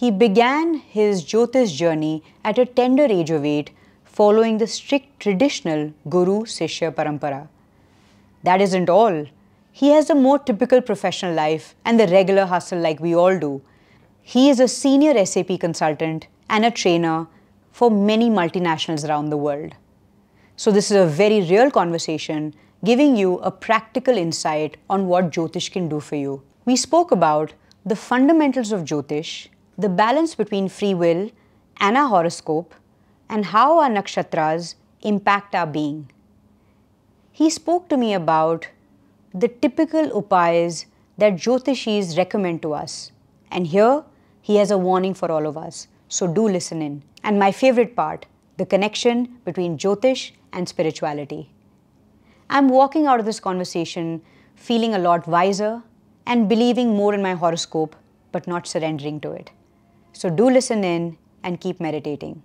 He began his Jyotish journey at a tender age of 8, following the strict traditional Guru-Shishya Parampara. That isn't all. He has a more typical professional life and the regular hustle like we all do. He is a senior SAP consultant and a trainer for many multinationals around the world. So this is a very real conversation, giving you a practical insight on what Jyotish can do for you. We spoke about the fundamentals of Jyotish, the balance between free will and our horoscope, and how our nakshatras impact our being. He spoke to me about the typical upayas that Jyotishis recommend to us. And here, he has a warning for all of us. So do listen in. And my favorite part, the connection between Jyotish and spirituality. I'm walking out of this conversation feeling a lot wiser and believing more in my horoscope, but not surrendering to it. So do listen in and keep meditating.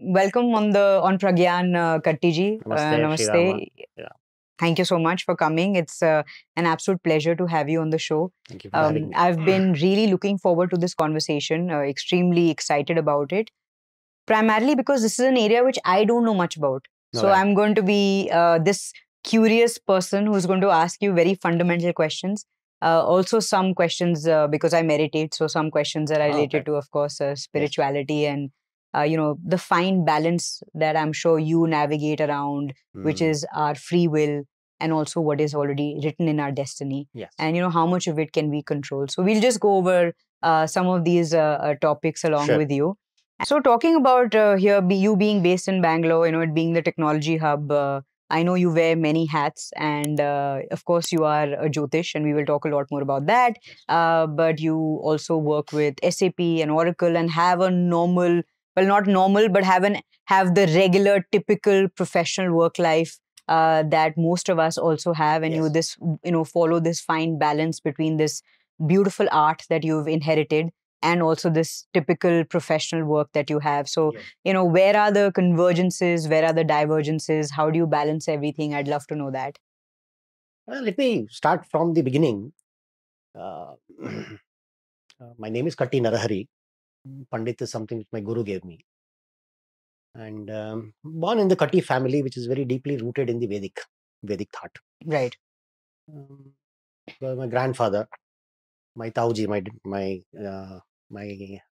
Welcome on Pragyan Kattiji. Namaste. Yeah. Thank you so much for coming. It's an absolute pleasure to have you on the show. Thank you for having me. I've been really looking forward to this conversation, extremely excited about it, primarily because this is an area which I don't know much about. No, so right. I'm going to be this curious person who's going to ask you very fundamental questions. Also some questions, because I meditate, so some questions are related to, of course, spirituality and you know, the fine balance that I'm sure you navigate around, which is our free will and also what is already written in our destiny. Yes. And, you know, how much of it can we control? So we'll just go over some of these topics along with you. So talking about here, you being based in Bangalore, you know, it being the technology hub, I know you wear many hats and, of course, you are a Jyotish and we will talk a lot more about that. But you also work with SAP and Oracle and have a normal... well, not normal, but have the regular, typical professional work life that most of us also have, and you follow this fine balance between this beautiful art that you've inherited and also this typical professional work that you have. So, you know, where are the convergences? Where are the divergences? How do you balance everything? I'd love to know that. Well, let me start from the beginning. My name is Katti Narahari. Pandit is something which my guru gave me. And born in the Katti family, which is very deeply rooted in the Vedic thought. Right. Well, my grandfather, my Tauji, my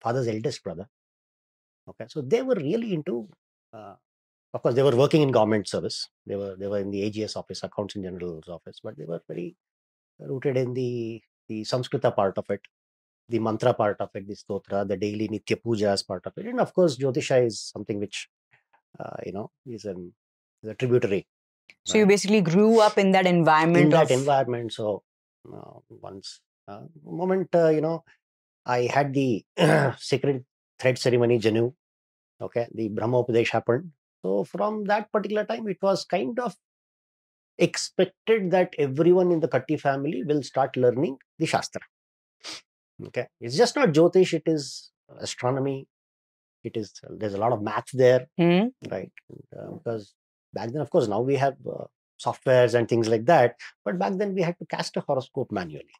father's eldest brother. Okay, so they were really into, of course, they were working in government service. They were in the AGS office, Accounts in General's office, but they were very rooted in the Samskrita part of it. The mantra part of it, the stotra, the daily nitya pujas part of it. And of course, Jyotisha is something which, you know, is a tributary. So you basically grew up in that environment. So once, moment, you know, I had the sacred thread ceremony, Janu, okay, the Brahma Upadesh happened. So from that particular time, it was kind of expected that everyone in the Katti family will start learning the Shastra. Okay, it's just not Jyotish, it is astronomy, it is, there's a lot of math there, right? And, because back then, of course, now we have softwares and things like that, but back then we had to cast a horoscope manually,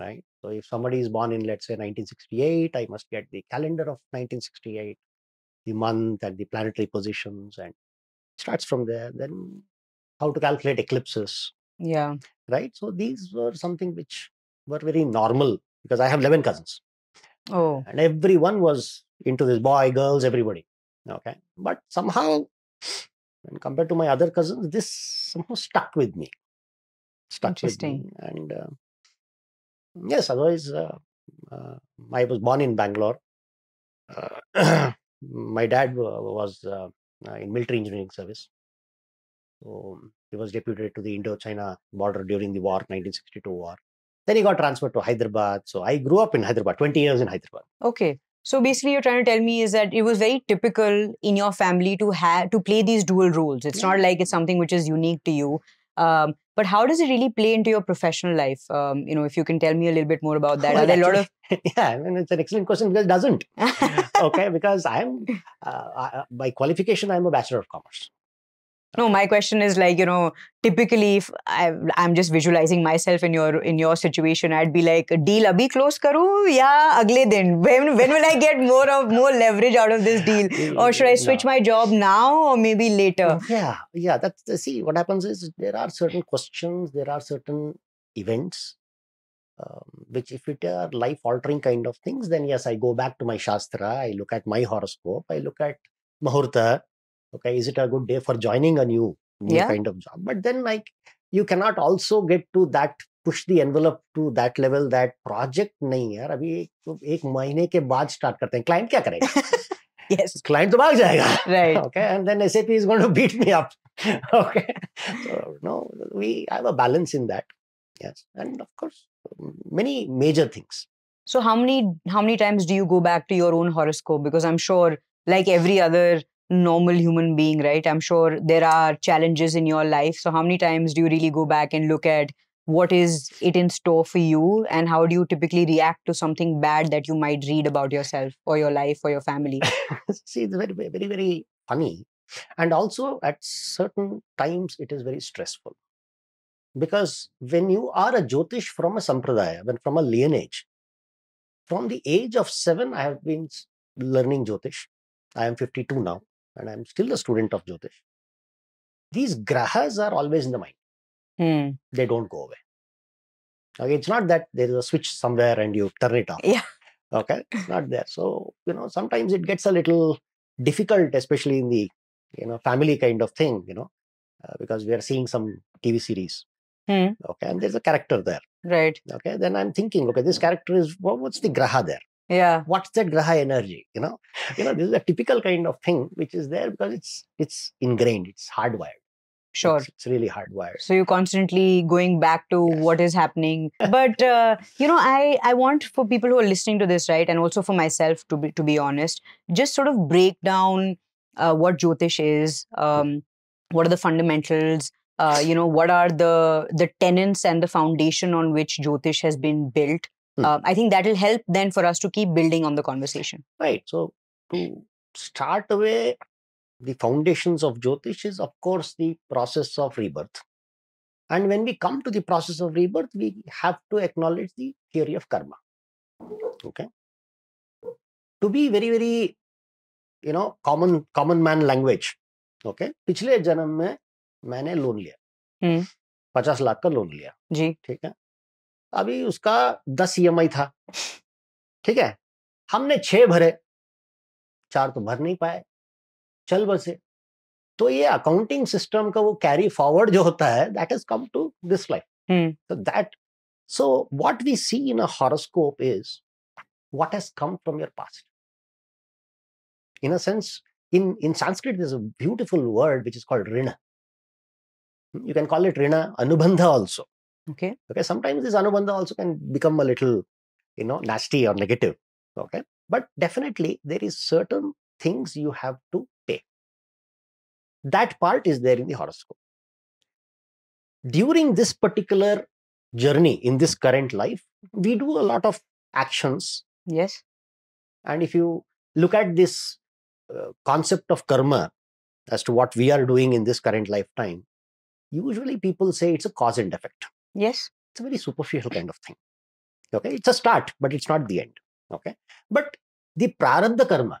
right? So if somebody is born in, let's say, 1968, I must get the calendar of 1968, the month and the planetary positions, and it starts from there. Then how to calculate eclipses, right? So these were something which were very normal. Because I have 11 cousins. Oh. And everyone was into this, boy, girls, everybody. Okay. But somehow, when compared to my other cousins, this somehow stuck with me. Interesting. And yes, otherwise, I was born in Bangalore. My dad was in military engineering service. So he was deputed to the Indo-China border during the war, 1962 war. Then he got transferred to Hyderabad. So I grew up in Hyderabad, 20 years in Hyderabad. Okay. So basically you're trying to tell me is that it was very typical in your family to play these dual roles. It's not like it's something which is unique to you. But how does it really play into your professional life? You know, if you can tell me a little bit more about that. Well, are there actually, a lot of... I mean, it's an excellent question because it doesn't. Okay, because I'm, by qualification, I'm a Bachelor of Commerce. No, my question is like, typically if I'm just visualizing myself in your situation, I'd be like, deal abhi close karu ya agle din? When will I get more leverage out of this deal? Or should I switch my job now or maybe later? Yeah. See, what happens is there are certain questions, there are certain events, which if it are life-altering kind of things, then yes, I go back to my Shastra, I look at my horoscope, I look at Mahurta. Okay, is it a good day for joining a new kind of job? But then, like, you cannot also get to that, push the envelope to that level, that project nahi yaar, abhi ek mahine ke baad start karte hain. Client kya karega? Yes. Client to bhag jayega. Right. Okay, and then SAP is going to beat me up. Okay. So, no, we have a balance in that. Yes. And of course, many major things. So, how many times do you go back to your own horoscope? Because I'm sure, like every other normal human being, right? I'm sure there are challenges in your life. So how many times do you really go back and look at what is it in store for you, and how do you typically react to something bad that you might read about yourself or your life or your family? See, it's very, very, very funny. And also at certain times, it is very stressful. Because when you are a Jyotish from a Sampradaya, from a lineage, from the age of 7, I have been learning Jyotish. I am 52 now. And I'm still a student of Jyotish. These grahas are always in the mind. They don't go away. Okay, it's not that there is a switch somewhere and you turn it off. Yeah. Okay, it's not there. So, sometimes it gets a little difficult, especially in the, family kind of thing, because we are seeing some TV series. Okay, and there's a character there. Right. Okay, then I'm thinking, okay, this character is, what's the graha there? Yeah. What's that graha energy? This is a typical kind of thing which is there because it's ingrained, it's hardwired. Sure. It's really hardwired. So you're constantly going back to what is happening. But, I want for people who are listening to this, right, and also for myself, to be honest, just sort of break down what Jyotish is, what are the fundamentals, what are the tenets and the foundation on which Jyotish has been built. I think that will help then for us to keep building on the conversation. Right. So, to start away, the foundations of Jyotish is, of course, the process of rebirth. And when we come to the process of rebirth, we have to acknowledge the theory of karma. Okay. To be very, very, common man language. Okay. Pichle janam mein, maine loan liya. 50 lakh ka loan liya. Ji. Theek hai. अभी उसका 10 EMI था, ठीक है, हमने 6 भरे, 4 तो भर नहीं पाए, चल बसे, तो ये अकाउंटिंग सिस्टम का वो कैरी फॉरवर्ड जो होता है, that has come to this life. So what we see in a horoscope is what has come from your past. In a sense, in Sanskrit, there's a beautiful word which is called Rina. You can call it Rina Anubandha also. Okay. Okay. Sometimes this anubandha also can become a little, nasty or negative. Okay. But definitely there is certain things you have to pay. That part is there in the horoscope. During this particular journey in this current life, we do a lot of actions. Yes. And if you look at this concept of karma as to what we are doing in this current lifetime, usually people say it's a cause and effect. Yes. It's a very superficial kind of thing. Okay. It's a start, but it's not the end. Okay. But the prarabdha karma,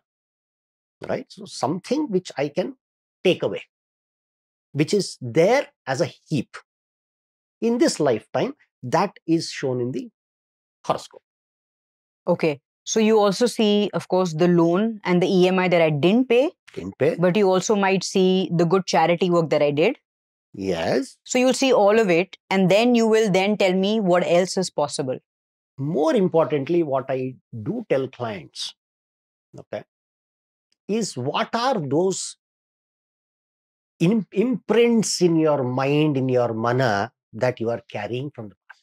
right? So something which I can take away, which is there as a heap in this lifetime, that is shown in the horoscope. Okay. So you also see, of course, the loan and the EMI that I didn't pay. But you also might see the good charity work that I did. Yes. So you'll see all of it, and then you will then tell me what else is possible. More importantly, what I do tell clients, okay, is what are those imprints in your mind, in your mana that you are carrying from the past.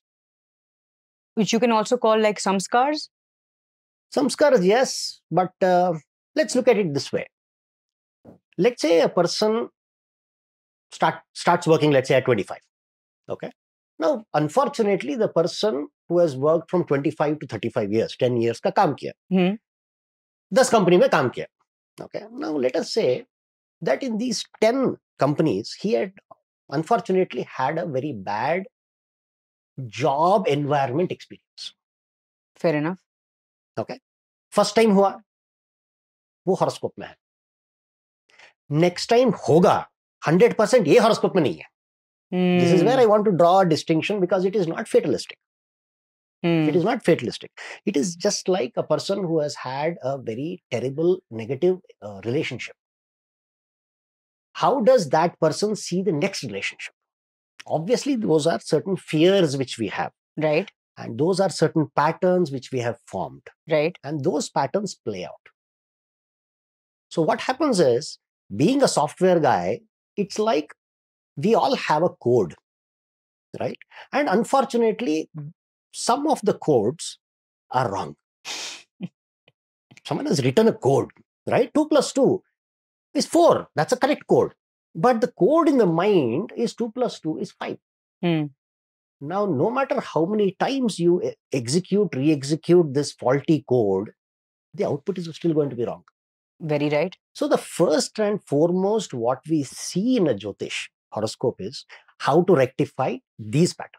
Which you can also call like samskars? Samskars, yes. But let's look at it this way. Let's say a person starts working, let's say, at 25. Okay. Now, unfortunately, the person who has worked from 25 to 35 years, 10 years ka kaam kiya. 10 company mein kaam kiya. Okay. Now, let us say that in these 10 companies, he had unfortunately had a very bad job environment experience. Fair enough. Okay. First time हुआ वो horoscope में है. Next time होगा 100% ये horoscope में नहीं है. This is where I want to draw a distinction because it is not fatalistic. It is not fatalistic. It is just like a person who has had a very terrible negative relationship. How does that person see the next relationship? Obviously, those are certain fears which we have. Right. And those are certain patterns which we have formed. Right. And those patterns play out. So what happens is, being a software guy, it's like we all have a code. Right. And unfortunately, some of the codes are wrong. Someone has written a code, right? 2 plus 2 is 4. That's a correct code. But the code in the mind is 2 plus 2 is 5. Now, no matter how many times you execute, re-execute this faulty code, the output is still going to be wrong. Very right. So the first and foremost, what we see in a Jyotish horoscope is how to rectify these patterns.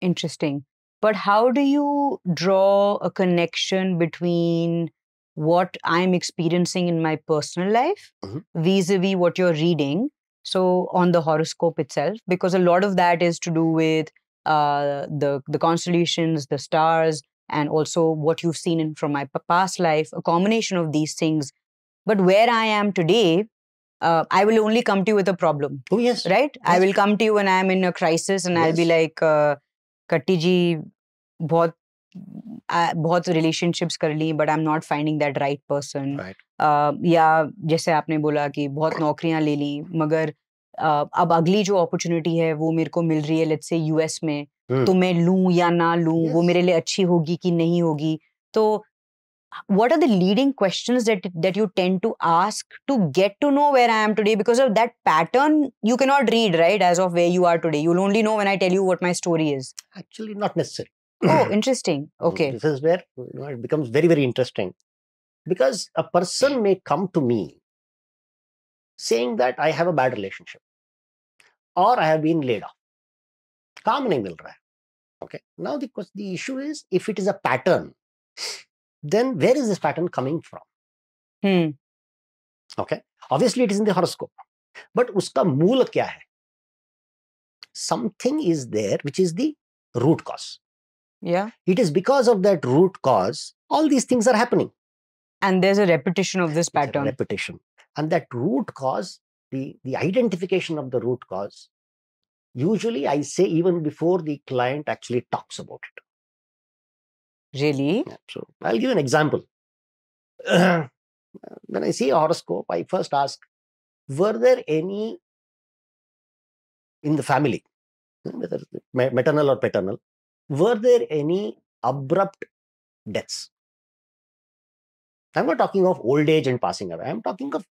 Interesting. But how do you draw a connection between what I'm experiencing in my personal life vis-a-vis what you're reading? So on the horoscope itself, because a lot of that is to do with the constellations, the stars, and also what you've seen in, from my past life, a combination of these things. But where I am today, I will only come to you with a problem. Oh, yes. Right? Yes. I will come to you when I am in a crisis and yes. I'll be like, Katti ji, bahut relationships kar li, but I'm not finding that right person. Right. Ya, jaise aapne bola ki, bahut naukriyan le li, magar ab agli jo opportunity hai, wo mere ko mil rahi hai, let's say US mein, to main loon ya na loon, yes. wo mere liye achhi hogi ki nahi hogi. To, what are the leading questions that you tend to ask to get to know where I am today? Because of that pattern, you cannot read, right, as of where you are today. You'll only know when I tell you what my story is. Actually, not necessary. Oh, interesting. Okay. This is where it becomes very, very interesting. Because a person may come to me saying that I have a bad relationship or I have been laid off. Kaam nahi mil raha hai. Okay. Now, the issue is, if it is a pattern, then where is this pattern coming from? Okay. Obviously, it is in the horoscope. But uska mool kya hai? Something is there which is the root cause. Yeah. It is because of that root cause, all these things are happening. And there's a repetition of this pattern. Repetition. And that root cause, the identification of the root cause, usually I say even before the client actually talks about it. Really? Yeah, so I'll give you an example. When I see a horoscope, I first ask, were there any in the family, whether maternal or paternal, were there any abrupt deaths? I'm not talking of old age and passing away. I'm talking of,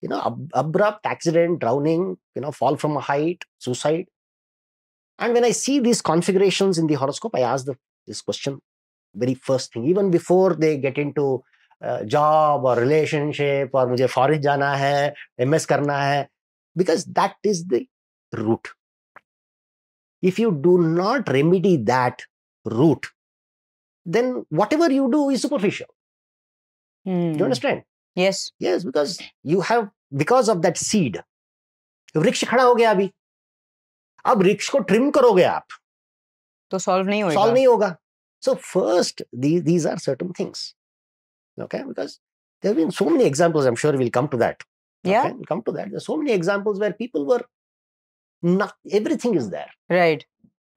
you know, abrupt accident, drowning, you know, fall from a height, suicide. And when I see these configurations in the horoscope, I ask this question. Very first thing, even before they get into job or relationship or mujhe foreign jana hai, MS karna hai, because that is the root. If you do not remedy that root, then whatever you do is superficial. Do you understand? Yes. Yes, because you have, because of that seed, वृक्ष खड़ा हो गया अभी. अब वृक्ष को trim करोगे आप, तो solve नहीं होगा. Solve नहीं होगा. So first, these are certain things, okay? Because there have been so many examples, I'm sure we'll come to that. Okay? Yeah. We'll come to that. There's so many examples where people were, not, everything is there. Right,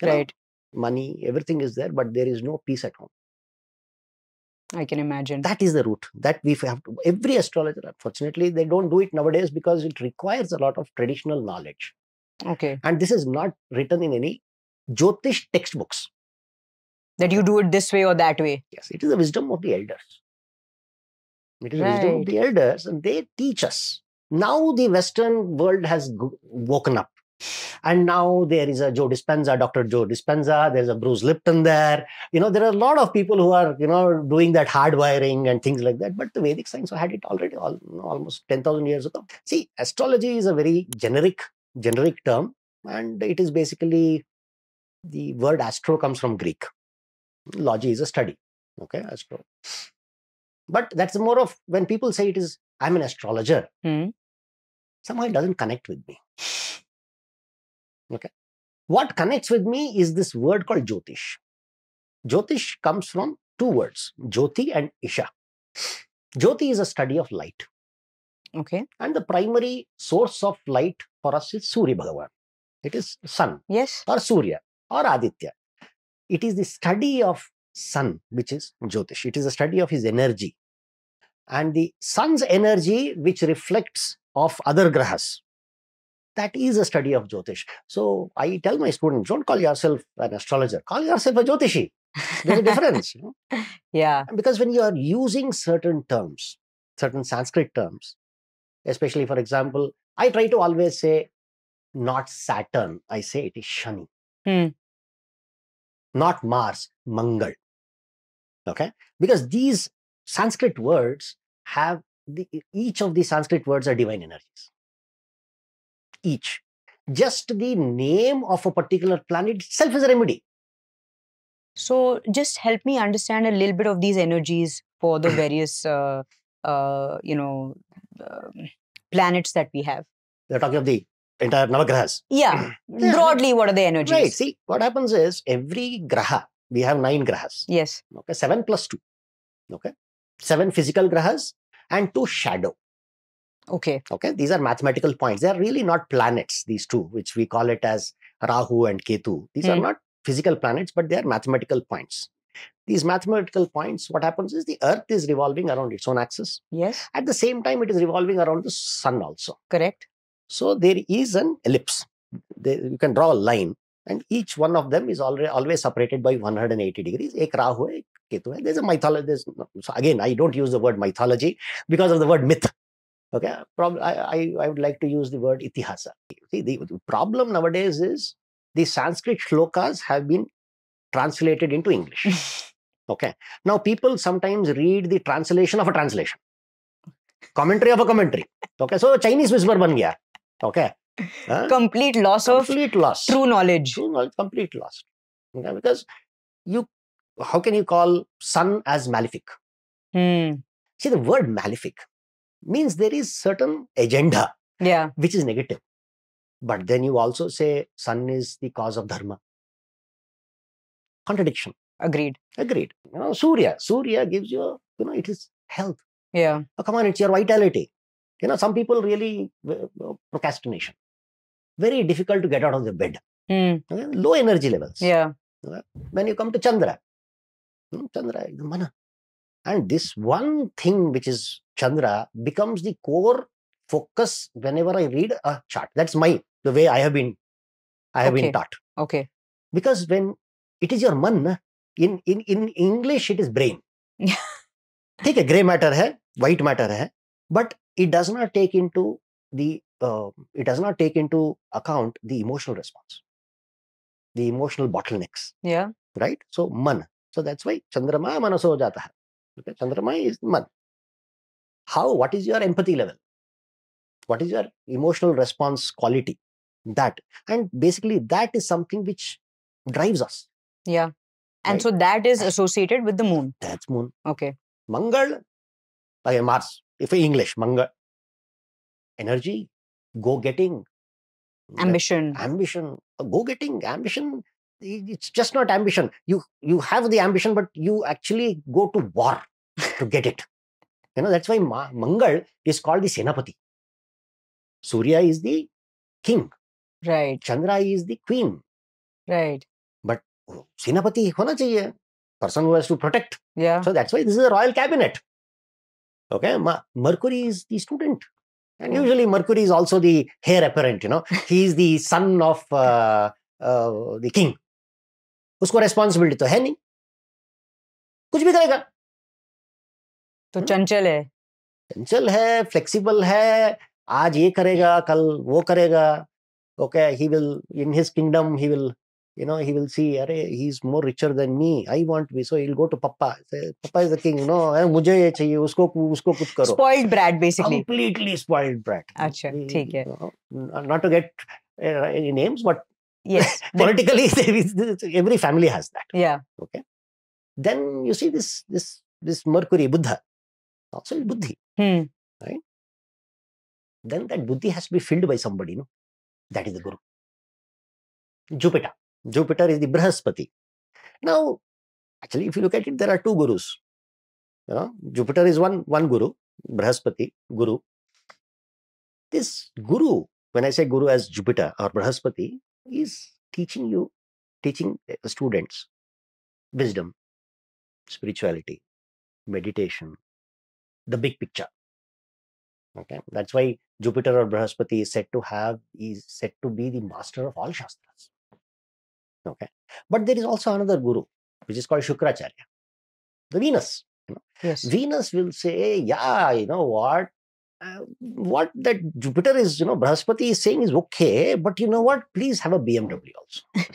you right. know, money, everything is there, but there is no peace at home. I can imagine. That is the root that we have to, every astrologer, unfortunately, they don't do it nowadays because it requires a lot of traditional knowledge. Okay. And this is not written in any Jyotish textbooks. That you do it this way or that way. Yes, it is the wisdom of the elders. It is right. The wisdom of the elders, and they teach us. Now the Western world has woken up. And now there is a Joe Dispenza, Dr. Joe Dispenza. There's a Bruce Lipton there. You know, there are a lot of people who are, you know, doing that hardwiring and things like that. But the Vedic science had it already almost 10,000 years ago. See, astrology is a very generic term. And it is basically, the word astro comes from Greek. Logy is a study. Okay, astro. But that's more of, when people say it is, I'm an astrologer, somehow it doesn't connect with me. Okay. What connects with me is this word called Jyotish. Jyotish comes from two words, Jyoti and Isha. Jyoti is a study of light. Okay. And the primary source of light for us is Surya Bhagavan. It is sun. Yes. Or Surya or Aditya. It is the study of sun, which is Jyotish. It is a study of his energy. And the sun's energy, which reflects off other grahas, that is a study of Jyotish. So I tell my students, don't call yourself an astrologer. Call yourself a Jyotishi. There's a difference. You know? Yeah. Because when you are using certain terms, certain Sanskrit terms, especially, for example, I try to always say, not Saturn, I say it is Shani. Not Mars, Mangal. Okay? Because these Sanskrit words have, each of the Sanskrit words are divine energies. Each. Just the name of a particular planet itself is a remedy. So just help me understand a little bit of these energies for the various, you know, planets that we have. You're talking of the entire Navagrahas. Yeah. Broadly, what are the energies? Right. See, what happens is every graha, we have 9 grahas. Yes. Okay. 7 plus 2. Okay. 7 physical grahas and 2 shadow. Okay. Okay. These are mathematical points. They are really not planets, these two, which we call it as Rahu and Ketu. These are not physical planets, but they are mathematical points. These mathematical points, what happens is the Earth is revolving around its own axis. Yes. At the same time, it is revolving around the Sun also. Correct. So there is an ellipse. You can draw a line, and each one of them is always separated by 180 degrees. Ek Rahu, ek Ketu. There's a mythology. So again, I don't use the word mythology because of the word myth. Okay, I would like to use the word itihasa. See, the problem nowadays is the Sanskrit shlokas have been translated into English. Okay, now people sometimes read the translation of a translation, commentary of a commentary. Okay, so Chinese whisper ban gaya. Okay, complete loss of true knowledge. True knowledge, complete loss. Okay? Because how can you call sun as malefic? See, the word malefic means there is certain agenda, yeah, which is negative. But then you also say sun is the cause of dharma. Contradiction. Agreed. Agreed. You know, Surya gives you, you know, it is health. Yeah. Oh, come on, it's your vitality. You know, some people really, procrastination. Very difficult to get out of the bed. Okay? Low energy levels. Yeah. When you come to Chandra, Chandra is the mana. And this one thing, which is Chandra, becomes the core focus whenever I read a chart. That's the way I have been taught. Okay. Because when it is your man, in English, it is brain. Take a grey matter, hai, white matter, hai, but it does not take into account the emotional response, the emotional bottlenecks. Yeah. Right. So man. So that's why Chandrama manaso jata hai. Okay, Chandrama is man. What is your empathy level? What is your emotional response quality? That. And basically that is something which drives us. Yeah. And right? So that is associated with the moon. That's moon. Okay. Mangal, Mars. If English, Mangal. Energy, go-getting. Ambition. Ambition. Go-getting, ambition. It's just not ambition. You have the ambition, but you actually go to war to get it. You know, that's why Mangal is called the Senapati. Surya is the king. Right. Chandra is the queen. Right. But Senapati hona chahiye, person who has to protect. Yeah. So that's why this is a royal cabinet. Okay. Mercury is the student. And usually Mercury is also the heir apparent, you know. He is the son of the king. उसको responsibility तो है नहीं, कुछ भी करेगा, तो चंचल है, flexible है, आज ये करेगा, कल वो करेगा, Okay, he will, in his kingdom, he will, you know, he will see, arey, he's more richer than me. I want to be. So he'll go to Papa. Say, Papa is the king. No, mujhe ye chahiye. Usko kuch karo. Spoiled brat, basically. Completely spoiled brat. Achha, theek hai. You know, not to get any names, but yes, politically, every family has that. Yeah. Okay. Then you see this Mercury, Buddha, also is Buddhi. Hmm. Right? Then that Buddhi has to be filled by somebody, no? That is the Guru. Jupiter. Jupiter is the Brihaspati. Now, actually, if you look at it, there are two Gurus. You know, Jupiter is one Guru, Brihaspati, Guru. This Guru, when I say Guru as Jupiter or Brihaspati, is teaching you, teaching students wisdom, spirituality, meditation, the big picture. Okay, that's why Jupiter or Brihaspati is said to be the master of all Shastras. Okay, but there is also another Guru, which is called Shukracharya, the Venus. You know? Yes. Venus will say, yeah, you know what that Jupiter is, you know, Brihaspati is saying is okay, but you know what, please have a BMW also.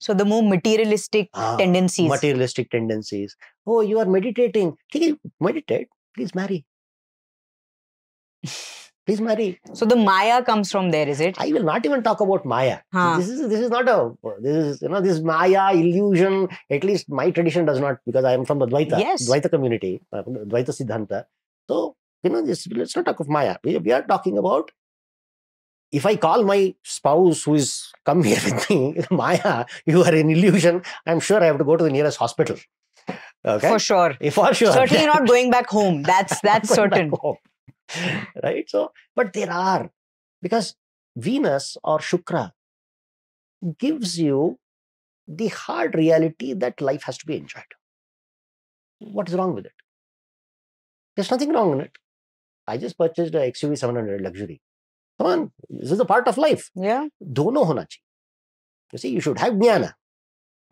So the more materialistic tendencies. Materialistic tendencies. Oh, you are meditating. Meditate. Please marry. Please marry. So the Maya comes from there, is it? I will not even talk about Maya. Huh. This is not a, this Maya illusion. At least my tradition does not, because I am from the Dvaita. Yes. Dvaita community. Dvaita Siddhanta. So, you know, let's not talk of Maya. We are talking about, if I call my spouse who is come here with me, Maya, you are in illusion, I'm sure I have to go to the nearest hospital. Okay? For sure. For sure. Certainly not going back home. That's certain. Right? So, but there are, because Venus or Shukra gives you the hard reality that life has to be enjoyed. What is wrong with it? There's nothing wrong in it. I just purchased an XUV 700 luxury. Come on, this is a part of life. Yeah. Dono hona chahiye. You see, you should have jnana.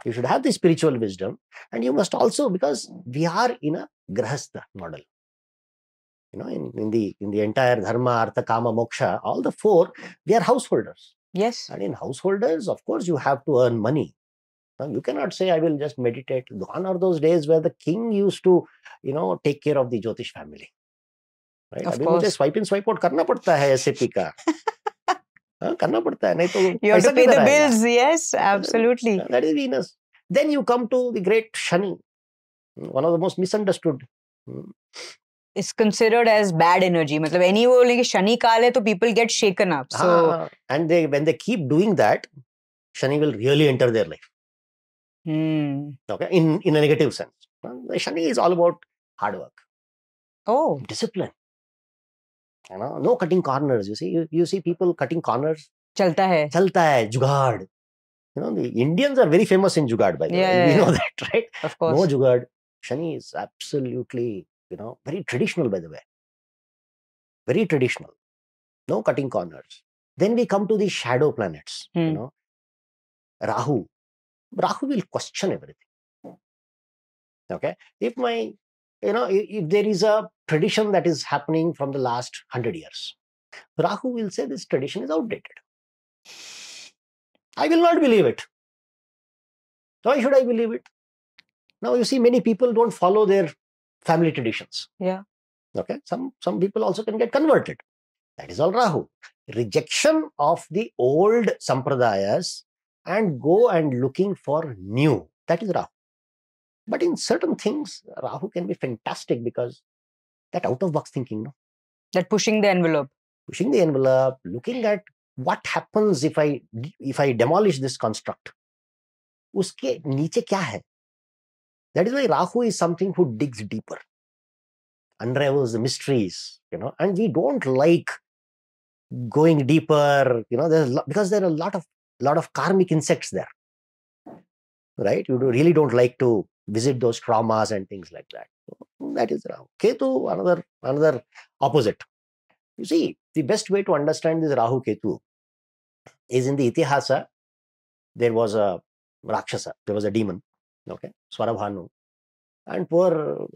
You should have the spiritual wisdom. And you must also, because we are in a grahastha model. You know, in the entire dharma, artha, kama, moksha, all the four, we are householders. Yes. And in householders, of course, you have to earn money. Now, you cannot say, I will just meditate. Gone are those days where the king used to, you know, take care of the Jyotish family. Right? Of course. Swipe in, swipe out karna padta hai SAP ka. Karna padta hai, nahi to you have to pay the bills, yes, absolutely. That is Venus. Then you come to the great Shani, one of the most misunderstood. It's considered as bad energy. Matlab, any wo leke Shani kaal hai, to people get shaken up. So and when they keep doing that, Shani will really enter their life. Hmm. Okay, in a negative sense. Shani is all about hard work. Oh, discipline. You know, no cutting corners. You see, you see people cutting corners. Chalta hai, jugaad. You know, the Indians are very famous in jugaad, by the way. We know that, right? Of course. No jugaad. Shani is absolutely, you know, very traditional, by the way. Very traditional. No cutting corners. Then we come to the shadow planets. Hmm. You know, Rahu. Rahu will question everything. Okay, if my, you know, if there is a tradition that is happening from the last 100 years, Rahu will say this tradition is outdated. I will not believe it. Why should I believe it? Now, you see, many people don't follow their family traditions. Yeah. Okay. Some people also can get converted. That is all Rahu. Rejection of the old sampradayas and go and looking for new. That is Rahu. But in certain things, Rahu can be fantastic because that out-of-box thinking, no? That pushing the envelope. Pushing the envelope, looking at what happens if I demolish this construct. Uske niche kya hai? That is why Rahu is something who digs deeper, unravels the mysteries, you know, and we don't like going deeper, you know, because there are a lot of karmic insects there, right? You really don't like to visit those traumas and things like that. So that is Rahu. Ketu, another opposite. You see, the best way to understand this Rahu Ketu is in the Itihasa. There was a Rakshasa, there was a demon, okay, Swarabhanu. And poor,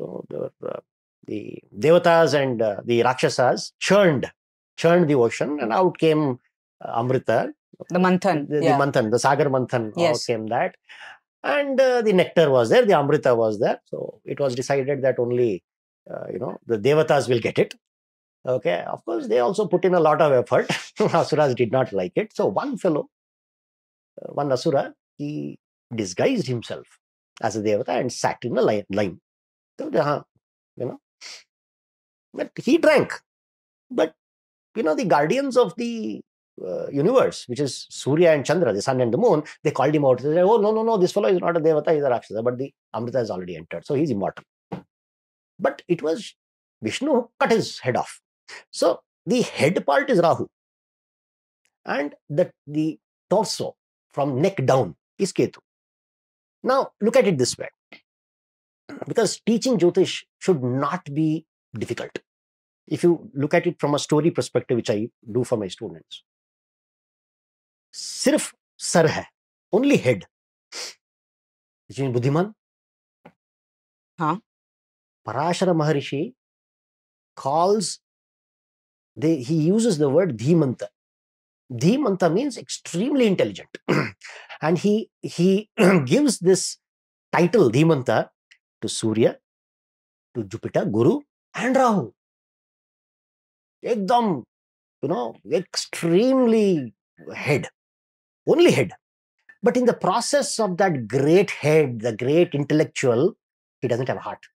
the Devatas and the Rakshasas churned the ocean, and out came Amrita. The manthan. The manthan, the Sagar manthan came that. And the nectar was there, the Amrita was there. So it was decided that only, the Devatas will get it. Okay, of course, they also put in a lot of effort. Asuras did not like it. So one fellow, one Asura, he disguised himself as a Devata and sat in a line. So, but he drank. But, the guardians of the universe, which is Surya and Chandra, the sun and the moon, they called him out. They said, oh, no, this fellow is not a Devata, he's a Rakshasa, but the Amrita has already entered. So he's immortal. But it was Vishnu who cut his head off. So the head part is Rahu. And the torso from neck down is Ketu. Now, look at it this way. Because teaching Jyotish should not be difficult. If you look at it from a story perspective, which I do for my students. Sirf sar hai, only head. Which means Buddhiman. Huh? Parashara Maharishi calls, he uses the word dhimanta. Dhimanta means extremely intelligent. And he gives this title, Dhimanta, to Surya, to Jupiter, Guru, and Rahu. Ekdam, extremely head, only head. But in the process of that great head, the great intellectual, he doesn't have a heart.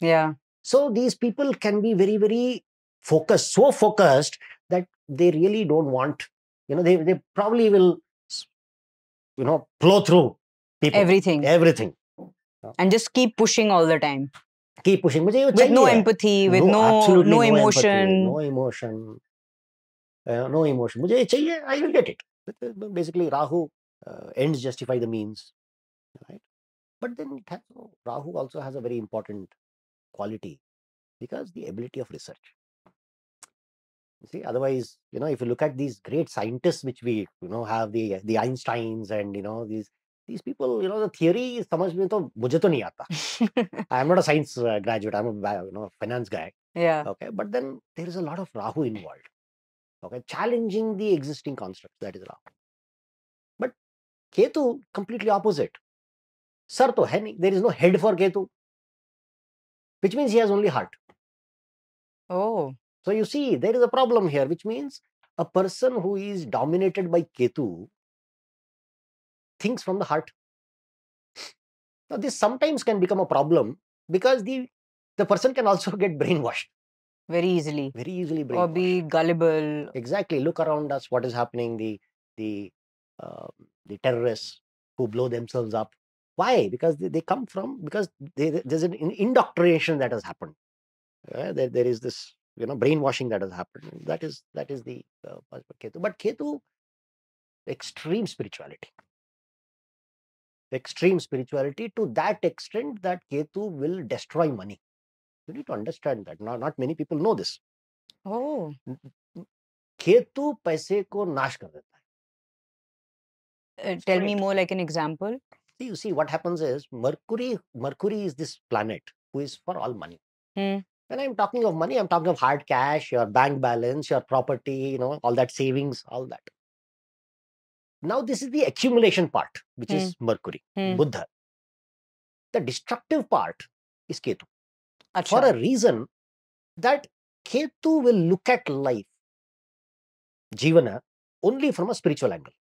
Yeah. So these people can be very, very focused, so focused that they really don't want, they probably will, plow through people. Everything. And just keep pushing all the time. Keep pushing. With no empathy, with no emotion. No emotion. I will get it. Basically, Rahu ends justify the means. Right? But then Rahu also has a very important quality because the ability of research. You see, otherwise, if you look at these great scientists, which we, have the Einsteins and, these people, the theory is I am not a science graduate, I am a finance guy. Yeah. Okay. But then there is a lot of Rahu involved. Okay. Challenging the existing constructs, that is Rahu. But Ketu, completely opposite. Sar to hai nahi, there is no head for Ketu. Which means he has only heart. Oh. So you see, there is a problem here, which means a person who is dominated by Ketu thinks from the heart. Now this sometimes can become a problem because the person can also get brainwashed. Very easily. Very easily brainwashed. Or be gullible. Exactly. Look around us, what is happening, the terrorists who blow themselves up. Why? Because there's an indoctrination that has happened. There is this, brainwashing that has happened. That is the Ketu. But Ketu, extreme spirituality. Extreme spirituality to that extent that Ketu will destroy money. You need to understand that. Not many people know this. Oh. Ketu paise ko nash kar deta hai. Tell me more, like an example. You see, what happens is Mercury is this planet who is for all money. When I'm talking of money, I'm talking of hard cash, your bank balance, your property, all that savings, all that. Now, this is the accumulation part, which is Mercury, Buddha. The destructive part is Ketu. Achha. For a reason that Ketu will look at life, Jivana, only from a spiritual angle.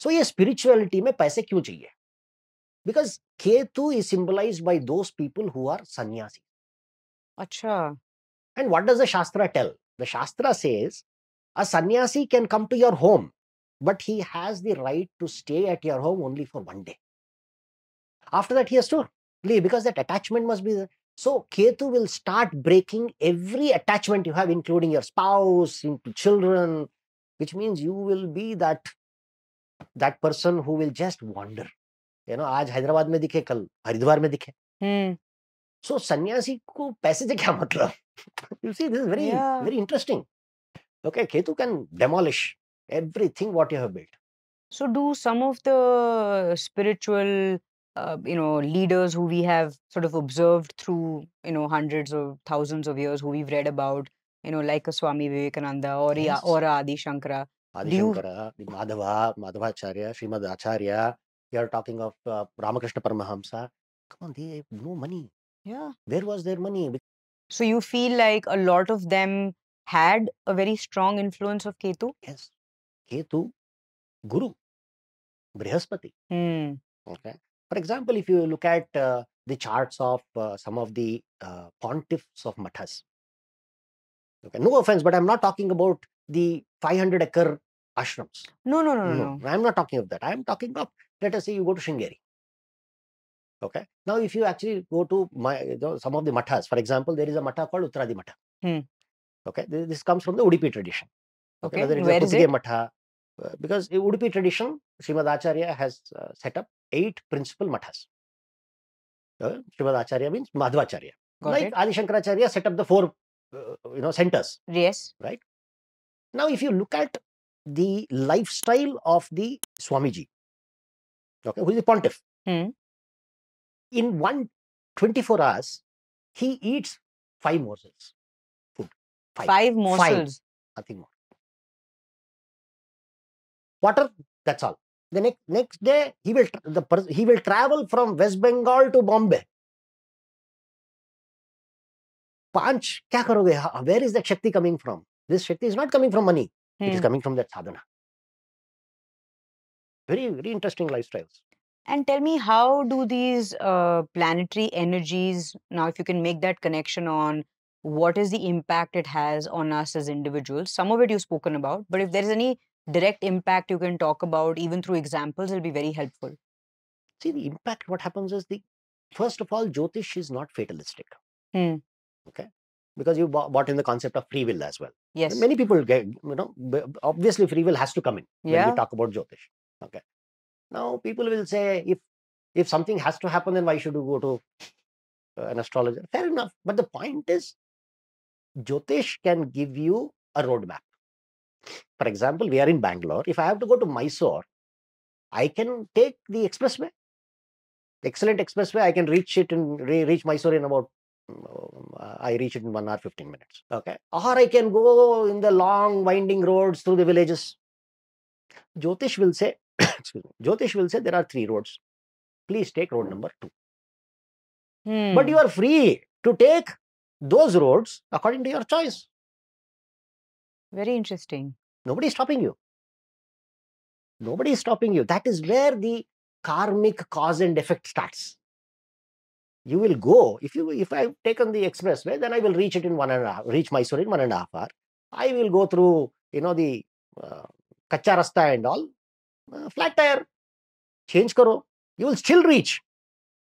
So, why spirituality mein paise kyun chahiye? Because Ketu is symbolized by those people who are sannyasi. Achha. And what does the Shastra tell? The Shastra says, a sannyasi can come to your home, but he has the right to stay at your home only for one day. After that, he has to leave because that attachment must be there. So, Ketu will start breaking every attachment you have, including your spouse, into children, which means you will be that person who will just wander. Aaj Hyderabad mein dikhe, kal Haridwar mein dikhe. So, sannyasi ko paise se kya matlab? You see, this is very, very interesting. Okay, Ketu can demolish everything what you have built. So do some of the spiritual, leaders who we have sort of observed through, hundreds or thousands of years who we've read about, like a Swami Vivekananda or, yes. or Adi Shankara. Adi Shankara, Madhava, Madhavacharya, Srimad Acharya. You are talking of Ramakrishna Paramahamsa. Come on, they have no money. Yeah. Where was their money? So you feel like a lot of them had a very strong influence of Ketu? Yes. Ketu, Guru, Brihaspati. Mm. Okay. For example, if you look at the charts of some of the pontiffs of Mathas. Okay. No offense, but I'm not talking about the 500-acre ashrams. No. I'm not talking of that. I'm talking of, let us say you go to Sringeri. Okay. Now, if you actually go to some of the Mathas, for example, there is a Matha called Uttaradi Matha. Hmm. Okay. This comes from the Udupi tradition. Okay. Okay. Where is it? Matha, because in Udupi tradition, Srimad Acharya has set up 8 principal Mathas. Srimad Acharya means Madhavacharya. Like Adi Shankaracharya set up the 4 centers. Yes. Right. Now, if you look at the lifestyle of the Swamiji, okay, who is the pontiff, hmm. in 24 hours, he eats 5 morsels. Food. 5 morsels. 5. Nothing more. Water, that's all. The next day, he will travel from West Bengal to Bombay. Panch, kya karoge? Where is that Shakti coming from? This Shakti is not coming from money. Hmm. It is coming from that sadhana. Very, very interesting lifestyles. And tell me, how do these planetary energies, now if you can make that connection on what is the impact it has on us as individuals? Some of it you've spoken about, but if there is any direct impact you can talk about, even through examples, it'll be very helpful. See, the impact, what happens is, first of all, Jyotish is not fatalistic. Hmm. Okay. Because you bought in the concept of free will as well. Yes. Many people get, obviously free will has to come in when we talk about Jyotish. Okay. Now, people will say, if something has to happen, then why should you go to an astrologer? Fair enough. But the point is, Jyotish can give you a roadmap. For example, we are in Bangalore. If I have to go to Mysore, I can take the expressway. Excellent expressway. I can reach it and reach Mysore in about, I reach it in 1 hour, 15 minutes. Okay. Or I can go in the long winding roads through the villages. Jyotish will say, excuse me, Jyotish will say there are 3 roads. Please take road number 2. Hmm. But you are free to take those roads according to your choice. Very interesting. Nobody is stopping you. Nobody is stopping you. That is where the karmic cause and effect starts. You will go, if I've taken the expressway, then I will reach it in 1.5, reach Mysore in 1.5 hours. I will go through, the Kacha Rasta and all, flat tire, change karo. You will still reach.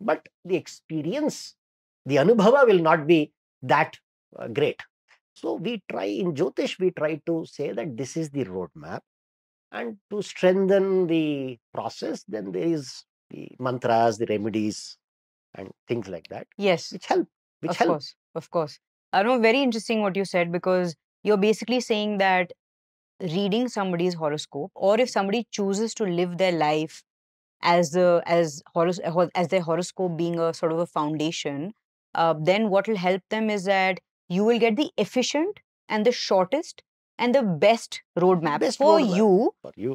But the experience, the anubhava will not be that great. So we try, in Jyotish, we try to say that this is the roadmap, and to strengthen the process, then there is the mantras, the remedies, and things like that. Yes. Which help. Of course. Of course. I know, very interesting what you said, because you're basically saying that reading somebody's horoscope, or if somebody chooses to live their life as their horoscope being a sort of a foundation, then what will help them is that you will get the efficient and the shortest and the best roadmap for you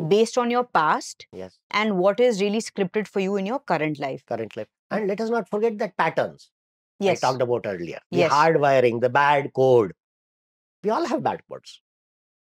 based on your past and what is really scripted for you in your current life. And let us not forget that patterns I talked about earlier. Yes. The hard wiring, the bad code. We all have bad codes.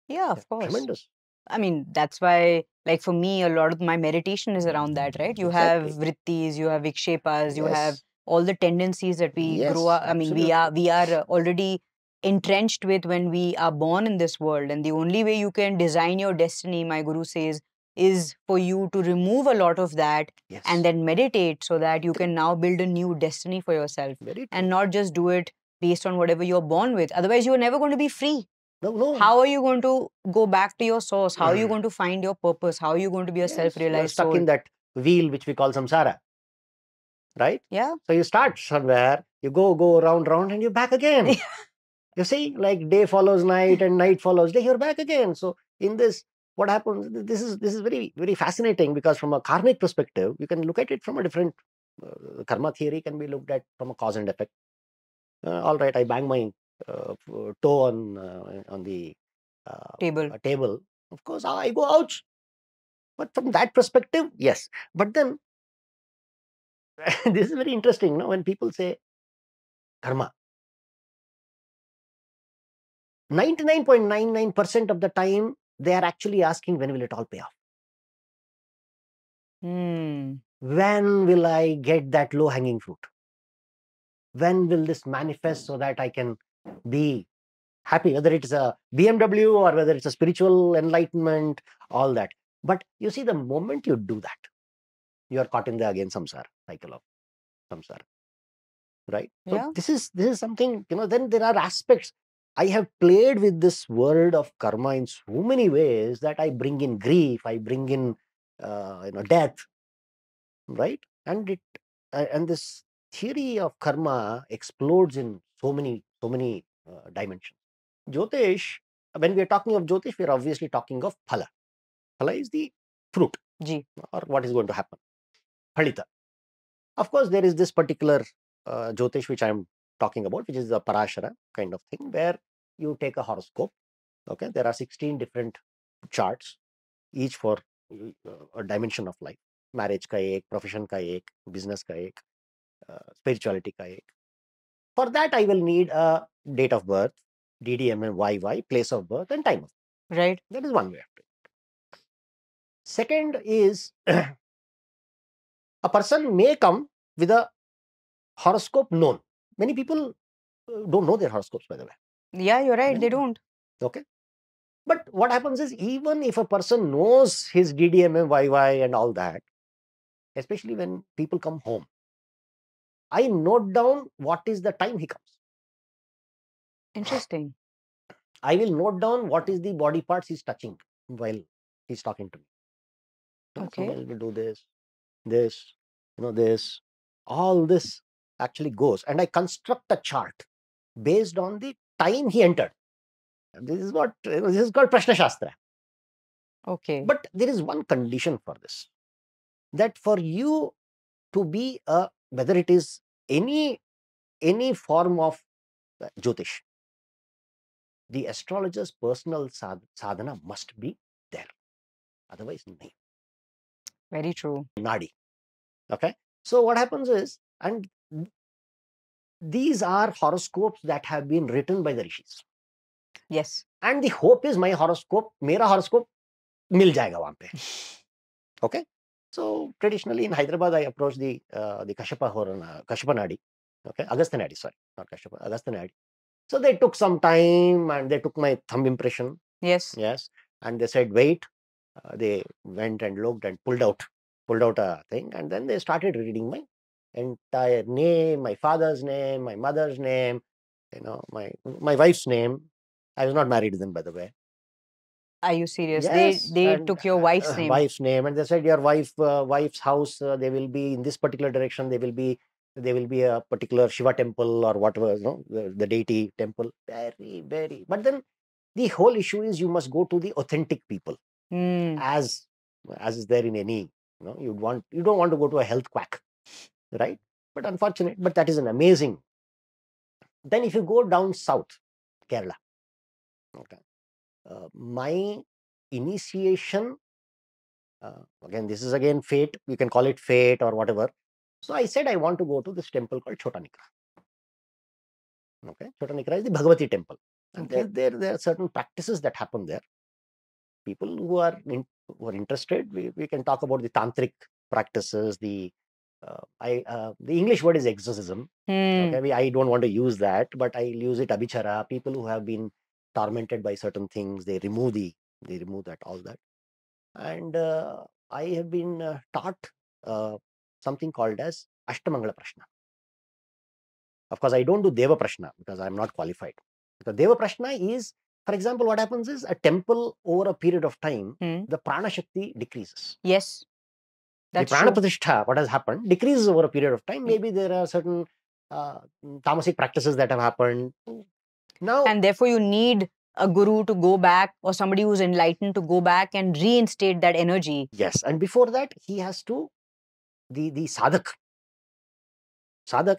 Yeah, of course. Tremendous. I mean, that's why, like for me, a lot of my meditation is around that, right? You have vrittis, you have vikshepas, you have all the tendencies that we grow up. I mean, we are already entrenched with when we are born in this world. And the only way you can design your destiny, my guru says, is for you to remove a lot of that and then meditate, so that you can now build a new destiny for yourself and not just do it based on whatever you're born with. Otherwise, you're never going to be free. No. How are you going to go back to your source? How are you going to find your purpose? How are you going to be a self-realized soul? You're stuck in that wheel which we call samsara. Right? Yeah. So you start somewhere, you go round, and you're back again. You see, like day follows night and night follows day, you're back again. So in this, what happens, this is very, very fascinating, because from a karmic perspective, you can look at it from a different, karma theory can be looked at from a cause and effect. All right, I bang my toe on the table, of course I go, ouch. But from that perspective, yes. But then, this is very interesting, no? When people say karma, 99.99% of the time, they are actually asking, when will it all pay off? Mm. When will I get that low-hanging fruit? When will this manifest so that I can be happy? Whether it's a BMW or whether it's a spiritual enlightenment, all that. But you see, the moment you do that, you are caught in the again samsara, cycle of samsara, right? Yeah. So this is something, you know, then there are aspects. I have played with this word of karma in so many ways that I bring in grief, I bring in, you know, death, right? And it, and this theory of karma explodes in so many dimensions. Jyotish, when we are talking of Jyotish, we are obviously talking of phala. Phala is the fruit, or what is going to happen, phalita. Of course, there is this particular Jyotish which I am talking about, which is the parashara kind of thing, where you take a horoscope. Okay, there are 16 different charts, each for a dimension of life. Marriage ka ek, profession ka ek, business ka ek, spirituality ka ek. For that, I will need a date of birth, DDMYY, place of birth, and time of birth. Right. That is one way of doing it. Second is, a person may come with a horoscope known. Many people don't know their horoscopes, by the way. Yeah, you're right. They don't. Okay. But what happens is, even if a person knows his DDMMYY and all that, especially when people come home, I note down what is the time he comes. Interesting. I will note down what is the body parts he's touching while he's talking to me. Okay. So we'll do this, you know, this, all this actually goes, and I construct a chart based on the time he entered. This is what, you know, this is called Prashna Shastra. Okay. But there is one condition for this, that for you to be a, whether it is any form of Jyotish, the astrologer's personal sadhana must be there. Otherwise, nahi. Very true. Nadi. Okay. So what happens is, and these are horoscopes that have been written by the rishis. Yes. And the hope is, my horoscope, mera horoscope mil jayega wahan pe. Okay. So traditionally in Hyderabad, I approached the Kashapa Nadi. Okay. Agastya Nadi, sorry. Not Kashapa, Agastya Nadi. So they took some time and they took my thumb impression. Yes. Yes. And they said, wait. They went and looked and pulled out a thing. And then they started reading my entire name, my father's name, my mother's name, you know, my wife's name. I was not married to them, by the way. Are you serious? Yes, they took your wife's name. Wife's name, and they said your wife's house. They will be in this particular direction. They will be a particular Shiva temple or whatever, you know, the deity temple. Very, very. But then the whole issue is, you must go to the authentic people, as is there in any. You know, you don't want to go to a health quack. Right? But unfortunate, but that is an amazing. Then if you go down south, Kerala, okay, my initiation, again, this is again fate, you can call it fate or whatever. So I said, I want to go to this temple called Chotanikra. Okay, Chotanikra is the Bhagavati temple. And okay, there are certain practices that happen there. People who are interested, we can talk about the tantric practices, the English word is exorcism. Okay, I don't want to use that, but I use it abhichara. People who have been tormented by certain things, they remove that, all that. And I have been taught something called as Ashtamangala Prashna. Of course, I don't do Deva Prashna because I am not qualified. The Deva Prashna is, for example, what happens is, a temple over a period of time, the prana shakti decreases. Yes. That's the prana pratishtha, what has happened, decreases over a period of time. Maybe there are certain tamasic practices that have happened. Now, and therefore, you need a guru to go back, or somebody who's enlightened to go back and reinstate that energy. Yes. And before that, he has to, the sadhak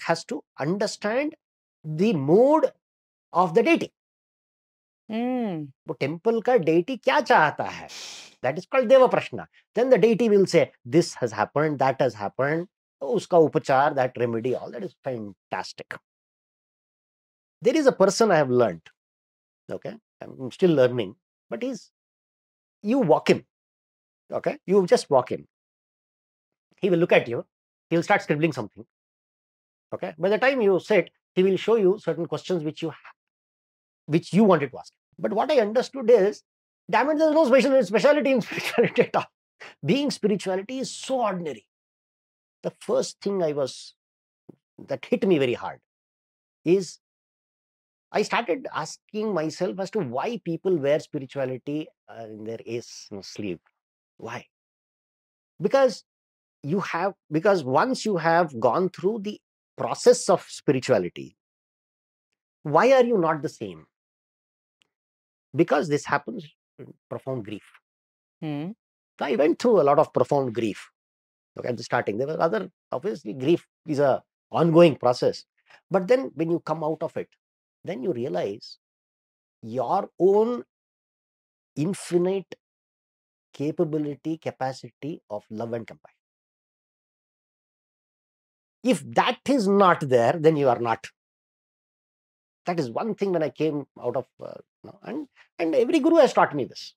has to understand the mood of the deity. वो temple का deity क्या चाहता है? That is called Deva Prashna. Then the deity will say, this has happened, that has happened. Uska upachar, that remedy, all that is fantastic. There is a person I have learned. Okay, I'm still learning, but you walk him. Okay, you just walk him. He will look at you. He will start scribbling something. Okay, by the time you sit, he will show you certain questions which you wanted to ask. But what I understood is, damn it, there is no speciality in spirituality at all. Being spirituality is so ordinary. The first thing that hit me very hard is I started asking myself as to why people wear spirituality in their ace sleeve. Why? Because once you have gone through the process of spirituality, why are you not the same? Because this happens. Profound grief. So I went through a lot of profound grief. Okay, at the starting, there were other, obviously grief is an ongoing process. But then when you come out of it, then you realize your own infinite capability, capacity of love and compassion. If that is not there, then you are not. That is one thing when I came out of, and every guru has taught me this.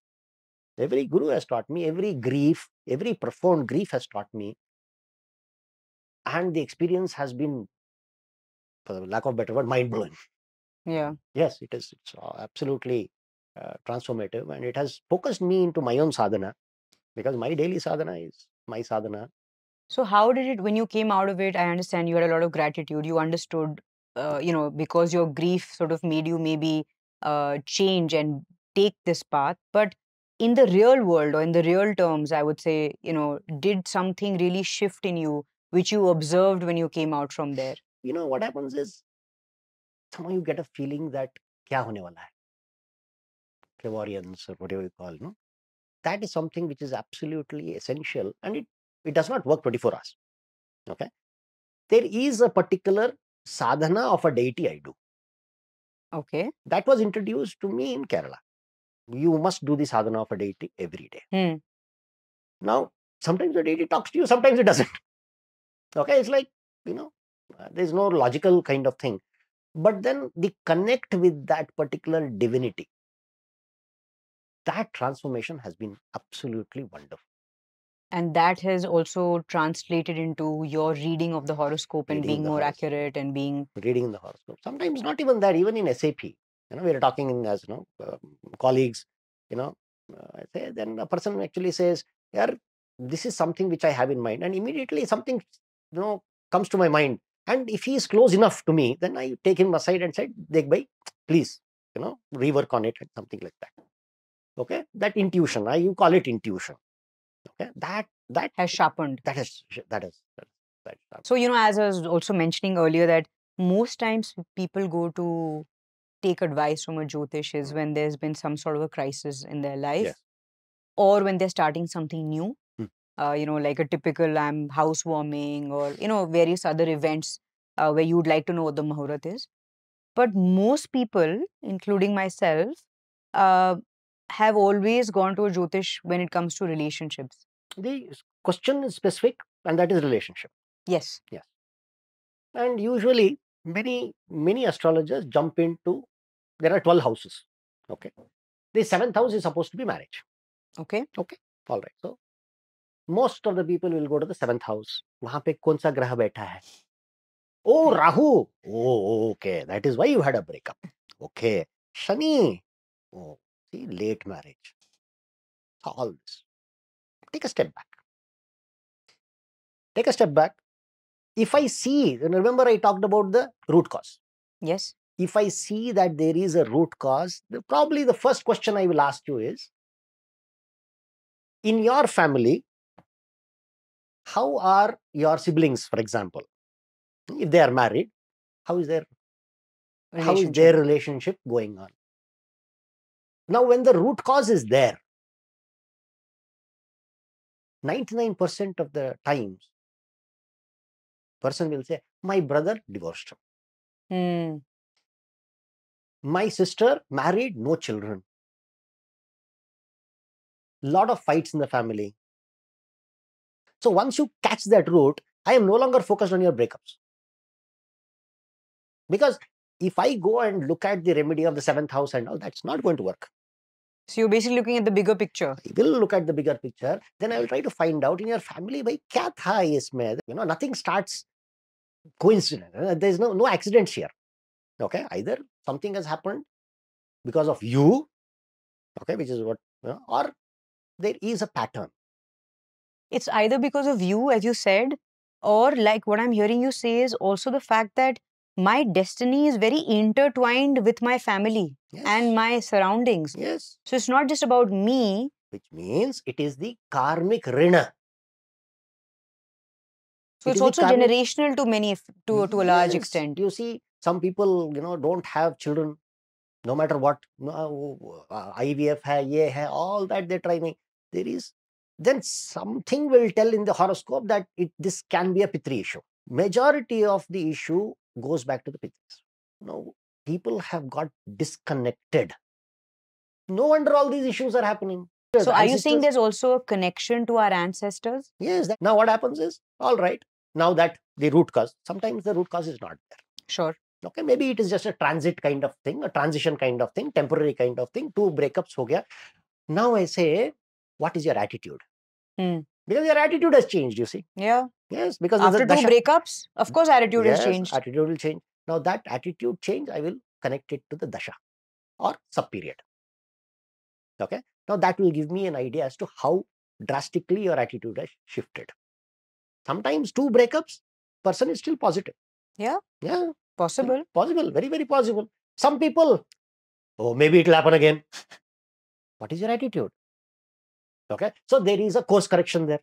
Every guru has taught me, every grief, every profound grief has taught me. And the experience has been, for the lack of a better word, mind-blowing. Yeah. Yes, it is. It's absolutely transformative. And it has focused me into my own sadhana, because my daily sadhana is my sadhana. So how did it, when you came out of it, I understand you had a lot of gratitude, you understood. Because your grief sort of made you maybe change and take this path. But in the real world, or in the real terms, I would say, did something really shift in you, which you observed when you came out from there? You know, what happens is, somehow you get a feeling that kya hone wala hai? Clairvoyance or whatever you call, no? That is something which is absolutely essential, and it does not work 24 hours. Okay? There is a particular sadhana of a deity I do. Okay. That was introduced to me in Kerala. You must do the sadhana of a deity every day. Now, sometimes the deity talks to you, sometimes it doesn't. Okay, it's like, there's no logical kind of thing. But then the connect with that particular divinity, that transformation has been absolutely wonderful. And that has also translated into your reading of the horoscope and being more accurate and being... Reading the horoscope. Sometimes not even that, even in SAP. We were talking as colleagues, then a person actually says, "Yaar, this is something which I have in mind." And immediately something, comes to my mind. And if he is close enough to me, then I take him aside and said, "Dekh bhai, please, rework on it," and something like that. Okay? That intuition, you call it intuition. Okay, that has sharpened. That has sharpened. So, as I was also mentioning earlier, that most times people go to take advice from a Jyotish is when there's been some sort of a crisis in their life, or when they're starting something new, like a typical housewarming or, various other events where you'd like to know what the Muhurat is. But most people, including myself, have always gone to a Jyotish when it comes to relationships. The question is specific, and that is relationship. Yes. Yes. And usually, many astrologers jump into, there are 12 houses. Okay. The 7th house is supposed to be marriage. Okay. Okay. All right. So, most of the people will go to the 7th house. Wahan pe kaun sa graha baitha hai? Oh, Rahu. Oh, okay. That is why you had a breakup. Okay. Shani. Oh. See, late marriage. All this. Take a step back. Take a step back. If I see, remember I talked about the root cause. Yes. If I see that there is a root cause, probably the first question I will ask you is, in your family, how are your siblings, for example? If they are married, how is their relationship going on? Now, when the root cause is there, 99% of the times, person will say, "My brother divorced him." My sister married, no children. Lot of fights in the family. So once you catch that root, I am no longer focused on your breakups. Because if I go and look at the remedy of the 7th house and all, that's not going to work. So you're basically looking at the bigger picture. I will look at the bigger picture. Then I will try to find out in your family, bhai, kya tha isme? You know, nothing starts coincidence. There's no accidents here. Okay, either something has happened because of you, okay, which is what, you know, or there is a pattern. It's either because of you, as you said, or like what I'm hearing you say is also the fact that my destiny is very intertwined with my family, yes, and my surroundings. Yes. So it's not just about me. Which means it is the karmic rina. So it's also generational to many, to a large extent. You see, some people, you know, don't have children, no matter what. No, IVF hai, ye hai, all that they try. There is. Then something will tell in the horoscope that this can be a Pitri issue. Majority of the issue goes back to the Pitris. No, people have got disconnected. No wonder all these issues are happening. So are you saying there's also a connection to our ancestors? Yes. Now what happens is, all right, now that the root cause, sometimes the root cause is not there. Sure. Okay, maybe it is just a transit kind of thing, a transition kind of thing, temporary kind of thing, 2 breakups ho gaya. Now I say, what is your attitude? Hmm. Because your attitude has changed, you see. Yeah. Yes, because after 2 breakups, of course attitude has changed. Attitude will change. Now that attitude change, I will connect it to the dasha or sub-period. Okay. Now that will give me an idea as to how drastically your attitude has shifted. Sometimes 2 breakups, person is still positive. Yeah. Yeah. Possible. Possible. Very, very possible. Some people, oh, maybe it will happen again. What is your attitude? Okay. So there is a course correction there.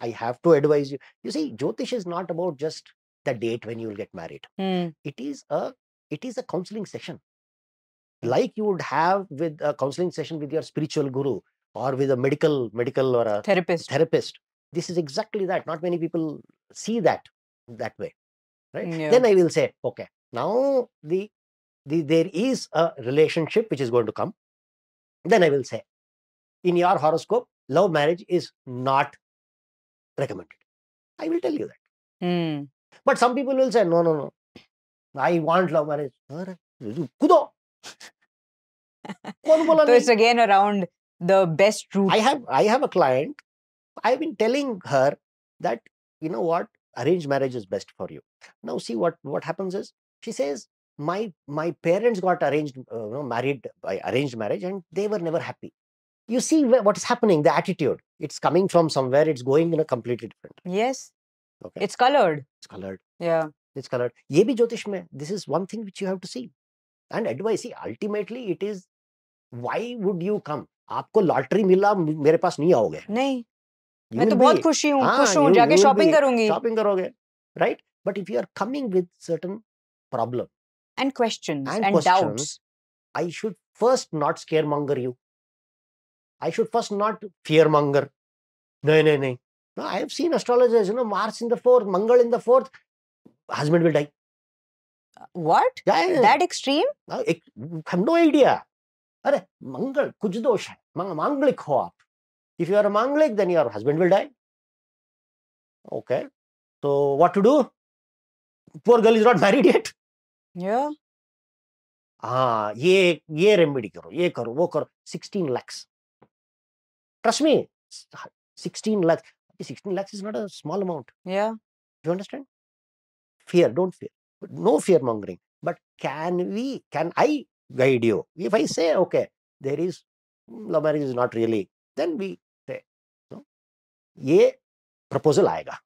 I have to advise you. You see, Jyotish is not about just the date when you will get married. Mm. It is a counseling session. Like you would have with a counseling session with your spiritual guru or with a medical or a therapist. This is exactly that. Not many people see that way. Right? Yeah. Then I will say, okay, now there is a relationship which is going to come. Then I will say, in your horoscope, love marriage is not recommended. I will tell you that. Mm. But some people will say, no. I want love marriage. Kudo. So it's again around the best route. I have a client. I've been telling her that, you know what, arranged marriage is best for you. Now see what happens is, she says, my parents got married by arranged marriage and they were never happy. You see what is happening, the attitude. It's coming from somewhere, it's going in a completely different. Yes. Okay. It's colored. It's colored. Yeah. It's colored. Ye bhi Jyotish mein, this is one thing which you have to see. And advice, see, ultimately it is, why would you come? Aapko lottery mila, mere paas nahi aoge. Nahi. Main to bahut khushi hoon, khush hoon, jaake shopping karungi. Shopping karoge, right? But if you are coming with certain problem and questions and doubts, I should first not scaremonger you. I should first not fearmonger. No, I have seen astrologers, you know, Mars in the 4th, Mangal in the 4th, husband will die. What? Yeah. That extreme? I have no idea. Arre, Mangal, kuch dosh hai. Mangalik ho aap. If you are a Mangalik, then your husband will die. Okay. So, what to do? Poor girl is not married yet. Yeah. Ah, ye remedy karo, ye karo, wo karo. 16 lakhs. Trust me, 16 lakhs. 16 lakhs is not a small amount. Yeah. Do you understand? Fear, don't fear. No fear mongering. But can I guide you? If I say, okay, there is, love marriage is not really, then we say, no, ye proposal aayega.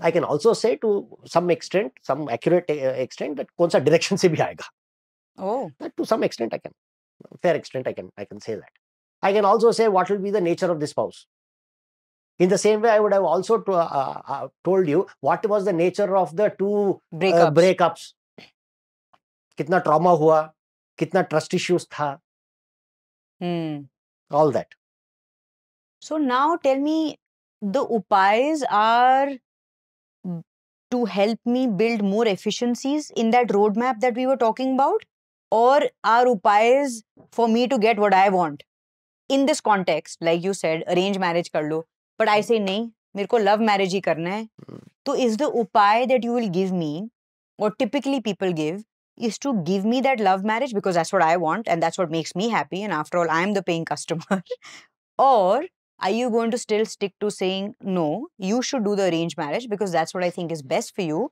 I can also say to some extent, some accurate extent, that kaun sa direction se bhi aayega. Oh. That to some extent I can, fair extent I can say that. I can also say what will be the nature of the spouse. In the same way, I would have also told you what was the nature of the 2 breakups. Kitna trauma hua, kitna trust issues tha. Hmm. All that. So now tell me, the upayas are to help me build more efficiencies in that roadmap that we were talking about? or are upays for me to get what I want? In this context, like you said, arrange marriage kar lo. But I say, nahin, mere ko love marriage hi karna hai. So is the upay that you will give me, or typically people give, is to give me that love marriage because that's what I want and that's what makes me happy, and after all, I'm the paying customer. Or are you going to still stick to saying, no, you should do the arranged marriage because that's what I think is best for you.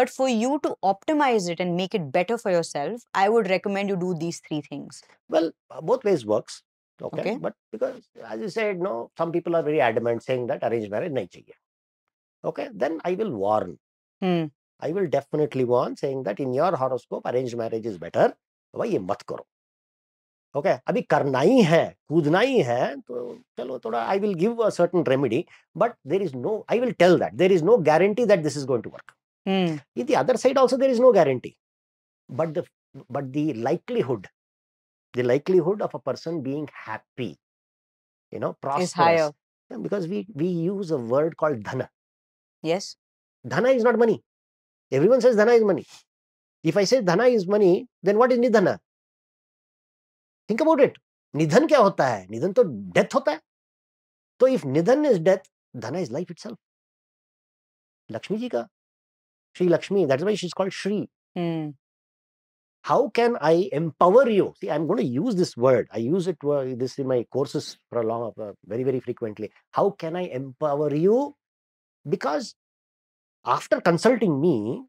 But for you to optimize it and make it better for yourself, I would recommend you do these three things. Well, both ways works. Okay. But because, as you said, no, some people are very adamant saying that arranged marriage nahi chahiye. Okay. Then I will warn. I will definitely warn saying that in your horoscope, arranged marriage is better. Why ye mat karo. Okay, abhi karna hi hai, kudna hi hai, to chalo thoda, I will give a certain remedy, but there is no, I will tell that, there is no guarantee that this is going to work. In the other side also, there is no guarantee. But the likelihood of a person being happy, you know, prosperous. Is higher. Yeah, because we use a word called dhana. Yes. Dhana is not money. Everyone says dhana is money. If I say dhana is money, then what is nidhana? Think about it. Nidhan kya hota hai? Nidhan to death hota hai. So if nidhan is death, dhana is life itself. Lakshmi ji ka. Shri Lakshmi. That's why she's called Shri. How can I empower you? See, I'm going to use this word. I use it this in my courses for a long, very, very frequently. How can I empower you? Because after consulting me,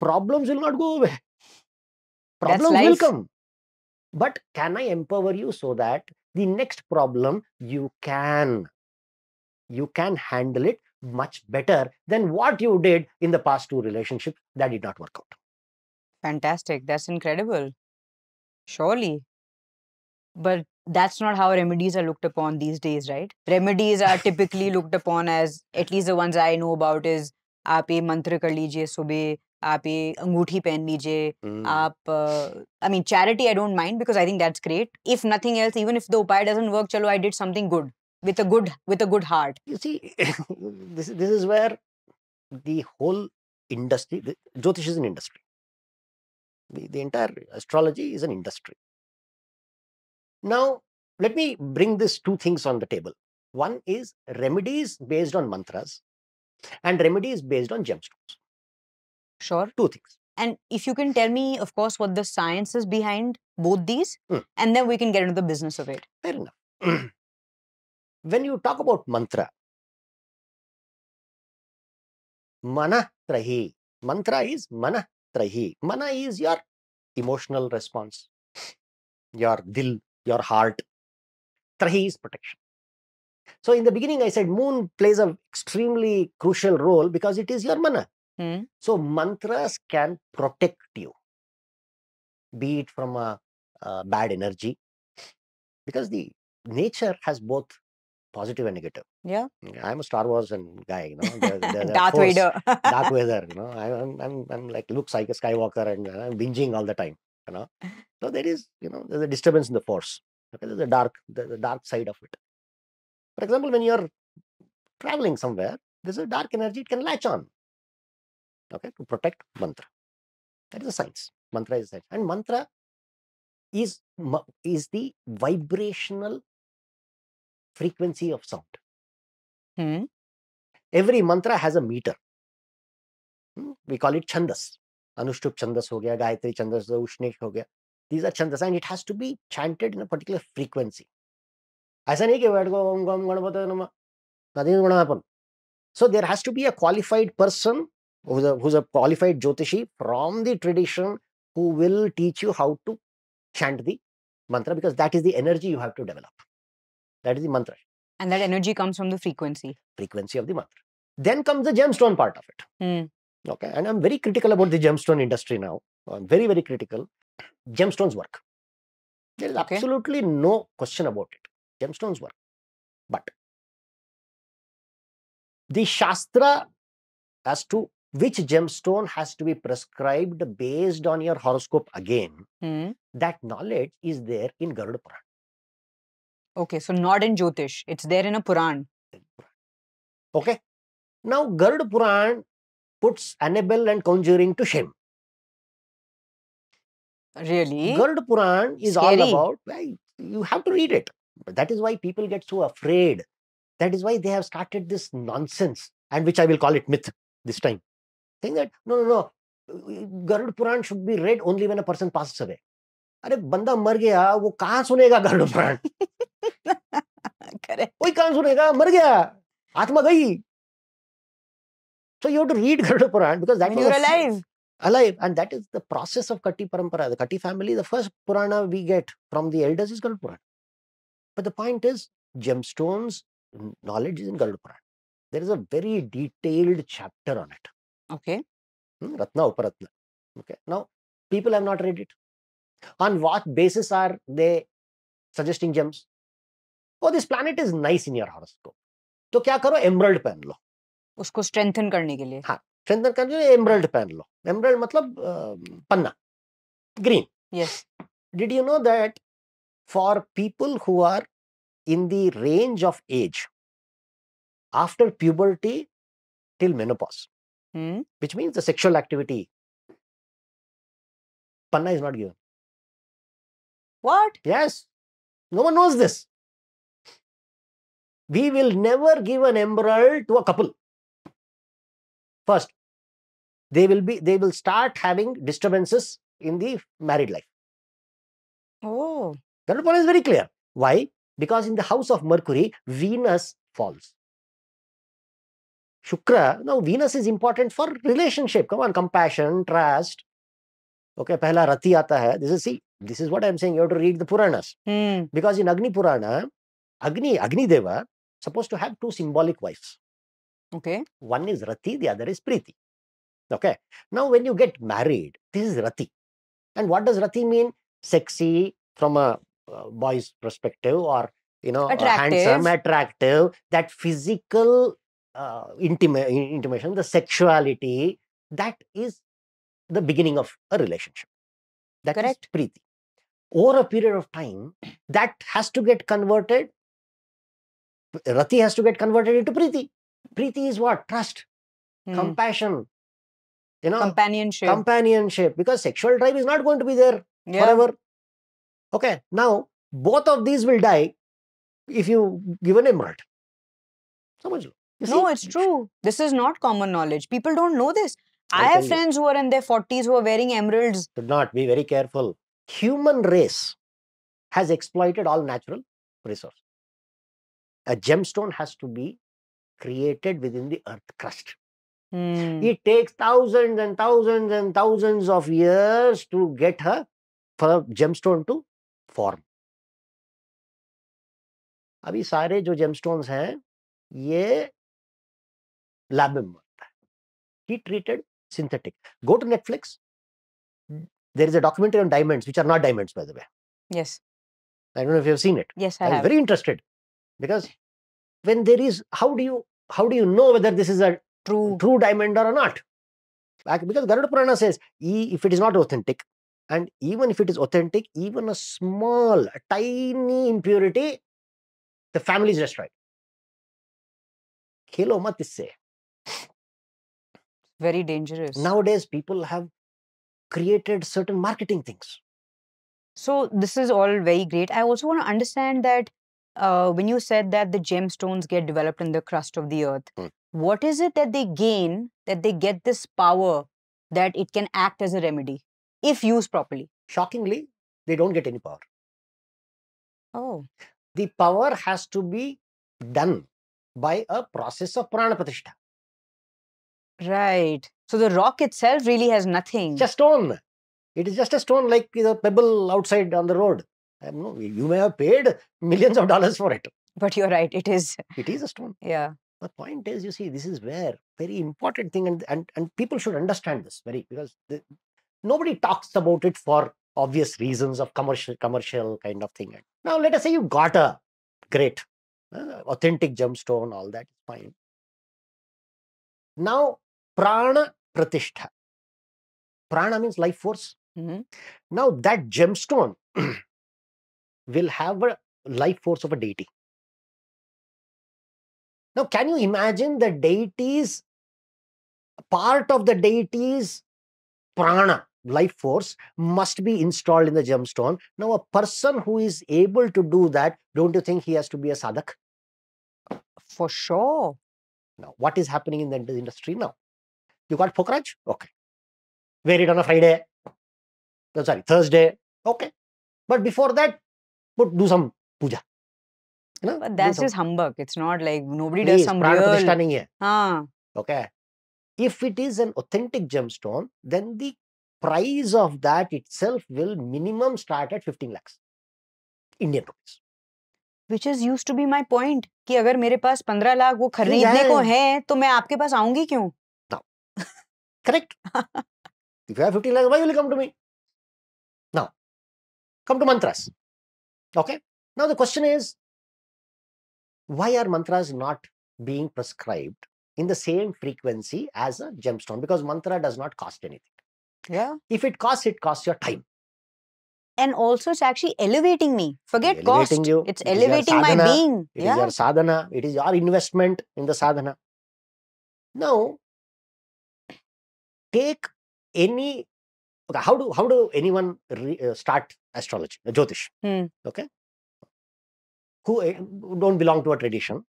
problems will not go away. Problems will come. But can I empower you so that the next problem you can handle it much better than what you did in the past two relationships that did not work out? Fantastic. That's incredible. Surely. But that's not how remedies are looked upon these days, right? Remedies are typically looked upon as, at least the ones I know about, is aap ye mantra kar lijiye subah. Aap ye anguthi pehen lijiye. I mean, charity I don't mind because I think that's great. If nothing else, even if the upay doesn't work, chalo, I did something good with a good heart. You see, this is where the whole industry, Jyotish is an industry. The entire astrology is an industry. Now, let me bring these two things on the table. One is remedies based on mantras and remedies based on gemstones. Sure. Two things. And if you can tell me, of course, what the science is behind both these, and then we can get into the business of it. Fair enough. When you talk about mantra, manatrahi. Mantra is manatrahi. Mana is your emotional response, your dil, your heart. Trahi is protection. So in the beginning, I said moon plays an extremely crucial role because it is your mana. So mantras can protect you, be it from a bad energy, because the nature has both positive and negative. Yeah. I'm a Star Wars and guy, you know. Darth Vader. Darth Vader, you know. I'm like Luke Skywalker and I'm binging all the time, you know. So there is, you know, there's a disturbance in the force. Okay, there's a dark, the dark side of it. For example, when you're traveling somewhere, there's a dark energy, it can latch on. Okay, to protect mantra. That is a science. Mantra is a science. And mantra is the vibrational frequency of sound. Every mantra has a meter. We call it chandas. Anushtup chandas ho gaya, Gayatri chandas, Ushnesh ho gaya. These are chandas and it has to be chanted in a particular frequency. So there has to be a qualified person who's a qualified Jyotishi from the tradition who will teach you how to chant the mantra, because that is the energy you have to develop. That is the mantra. And that energy comes from the frequency. Frequency of the mantra. Then comes the gemstone part of it. Okay, and I'm very critical about the gemstone industry now. I'm very, very critical. Gemstones work. There is absolutely no question about it. Gemstones work. But the Shastra as to which gemstone has to be prescribed based on your horoscope again, that knowledge is there in Garuda Puran. Okay, so not in Jyotish. It's there in a Puran. Okay. Now, Garuda Puran puts Annabelle and conjuring to shame. Really? Garud Puran is scary. All about, well, you have to read it. But that is why people get so afraid. That is why they have started this nonsense, and which I will call it myth this time. Think that, no, Garud Puran should be read only when a person passes away. अरे बंदा मर गया वो कहाँ सुनेगा Garuda Purana correct कोई कहाँ सुनेगा मर गया आत्मा गई so you have to read Garuda Puran because that was alive and that is the process of Katti Parampara. The Katti family, the first Purana we get from the elders is Garuda Puran. But the point is gemstones knowledge is in Garuda Puran. There is a very detailed chapter on it. Okay. Ratna Uparatna. Okay. Now people have not read it. On what basis are they suggesting gems? Oh, this planet is nice in your horoscope. So, kya karo? Emerald pehen lo. Usko strengthen karne ke liye. Haan, strengthen karne ke liye emerald pehen lo. Emerald matlab panna. Green. Yes. Did you know that for people who are in the range of age, after puberty till menopause, which means the sexual activity, panna is not given. What? Yes. No one knows this. We will never give an emerald to a couple. First, they will start having disturbances in the married life. Oh. That one is very clear. Why? Because in the house of Mercury, Venus falls. Shukra, now Venus is important for relationship. Come on, compassion, trust. Okay, pehla rati aata hai. This is what I am saying. You have to read the Puranas. Because in Agni Purana, Agni Deva, supposed to have two symbolic wives. Okay. One is Rati, the other is Priti. Okay. Now, when you get married, this is Rati. And what does Rati mean? Sexy from a boy's perspective, or, handsome, attractive, that physical intimation, the sexuality, that is the beginning of a relationship. That Correct. Is Preeti. Over a period of time, that has to get converted. Rati has to get converted into Preeti. Preeti is what? Trust, compassion, companionship. Companionship. Because sexual drive is not going to be there forever. Okay. Now, both of these will die if you give an emerald. No, it's true. This is not common knowledge. People don't know this. I have friends who are in their 40s who are wearing emeralds. Should not. Be very careful. Human race has exploited all natural resources. A gemstone has to be created within the earth crust. It takes thousands and thousands and thousands of years to get for a gemstone to form. Abhi saare jo gemstones hain, ye lab mein banata hai. He treated synthetic. Go to Netflix. There is a documentary on diamonds, which are not diamonds, by the way. Yes. I don't know if you have seen it. Yes, I have. I was very interested because when there is, how do you know whether this is a true diamond or not? Because Garuda Purana says, if it is not authentic, and even if it is authentic, even a small, a tiny impurity, the family is destroyed. Khelo mat isse. Very dangerous. Nowadays, people have created certain marketing things. So, this is all very great. I also want to understand that when you said that the gemstones get developed in the crust of the earth, what is it that they gain, that they get this power that it can act as a remedy, if used properly? Shockingly, they don't get any power. Oh. The power has to be done by a process of Purana Pratishtha. Right. So the rock itself really has nothing. Just stone. It is just a stone like the pebble outside on the road. I don't know. You may have paid millions of dollars for it. But you're right. It is. It is a stone. Yeah. The point is, you see, this is where very important thing, and people should understand this because nobody talks about it for obvious reasons of commercial kind of thing. Now, let us say you got a great authentic gemstone, all that is fine. Now, Prana Pratishtha. Prana means life force. Now, that gemstone will have a life force of a deity. Now, can you imagine the deities, part of the deities, prana life force must be installed in the gemstone. Now, a person who is able to do that, don't you think he has to be a sadhak? For sure. Now, what is happening in the industry now? You got Pokhraj? Okay. Wear it on a Friday. No, sorry, Thursday. Okay. But before that, do some puja. You know, but that's just humbug. It's not like nobody does some real... Okay. If it is an authentic gemstone, then the price of that itself will minimum start at 15 lakhs. Indian rupees. Which is used to be my point. Ki agar mere paas 15 lakh wo khareedne ko hai, to main aapke paas aaungi kyun? Now, correct. If you have 15 lakhs, why will you come to me? Now, come to mantras. Okay. Now the question is, why are mantras not being prescribed in the same frequency as a gemstone? Because mantra does not cost anything. Yeah. If it costs, it costs your time. And also, it's actually elevating me. Forget cost. It's elevating my being. It is your sadhana. It is your investment in the sadhana. Now, take any... Okay, how do anyone start astrology, Jyotish? Okay. Who don't belong to a tradition.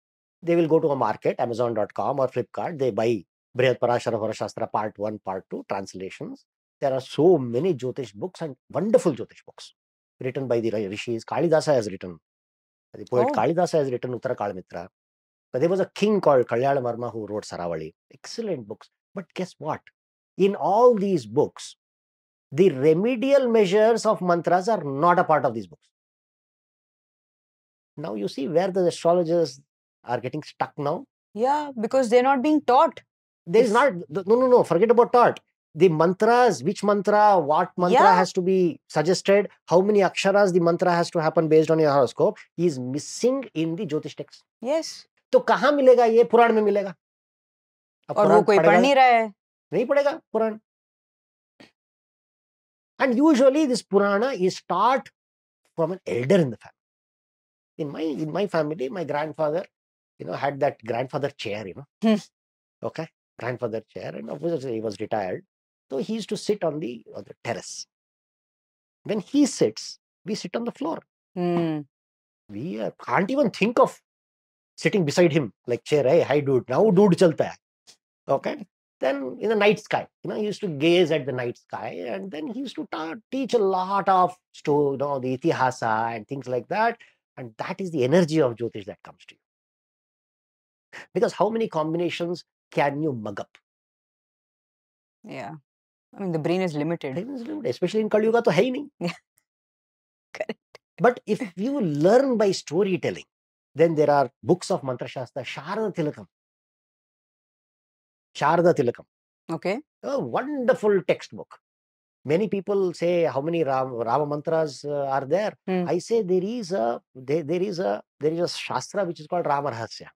They will go to a market, Amazon.com or Flipkart. They buy Brihat Parashara Varashastra Part 1, Part 2, translations. There are so many Jyotish books and wonderful Jyotish books written by the Rishis. Kalidasa has written. The poet Kalidasa has written Uttara Kalamitra. But there was a king called Kalyana Marma who wrote Saravali. Excellent books. But guess what? In all these books, the remedial measures of mantras are not a part of these books. Now you see where the astrologers are getting stuck now. Yeah, because they're not being taught. There is not, no, forget about taught. The mantras, which mantra, what mantra has to be suggested, how many aksharas the mantra has to happen based on your horoscope is missing in the Jyotish text. Yes. So, kahan milega ye? Puran mein milega. Aur wo koi padh nahi raha hai. Nahi padega, Puran. And usually this Purana is taught from an elder in the family. In my family, my grandfather, you know, had that grandfather chair, you know. Okay, grandfather chair, and obviously he was retired. So he used to sit on the terrace. When he sits, we sit on the floor. We can't even think of sitting beside him like chair. Hey, hi dude, now dude chalta hai. Okay. Then in the night sky, you know, he used to gaze at the night sky, and then he used to teach a lot of story, you know, the itihasa and things like that. And that is the energy of Jyotish that comes to you. Because how many combinations can you mug up? Yeah. I mean, the brain is limited. Especially in Kali Yuga, to hai nahi. Yeah. Correct. But if you learn by storytelling, then there are books of Mantra Shastra, Sharada Tilakam. Sharada Tilakam. Okay. A wonderful textbook. Many people say, how many Rama mantras are there? I say there is a shastra which is called Rama Rahasya.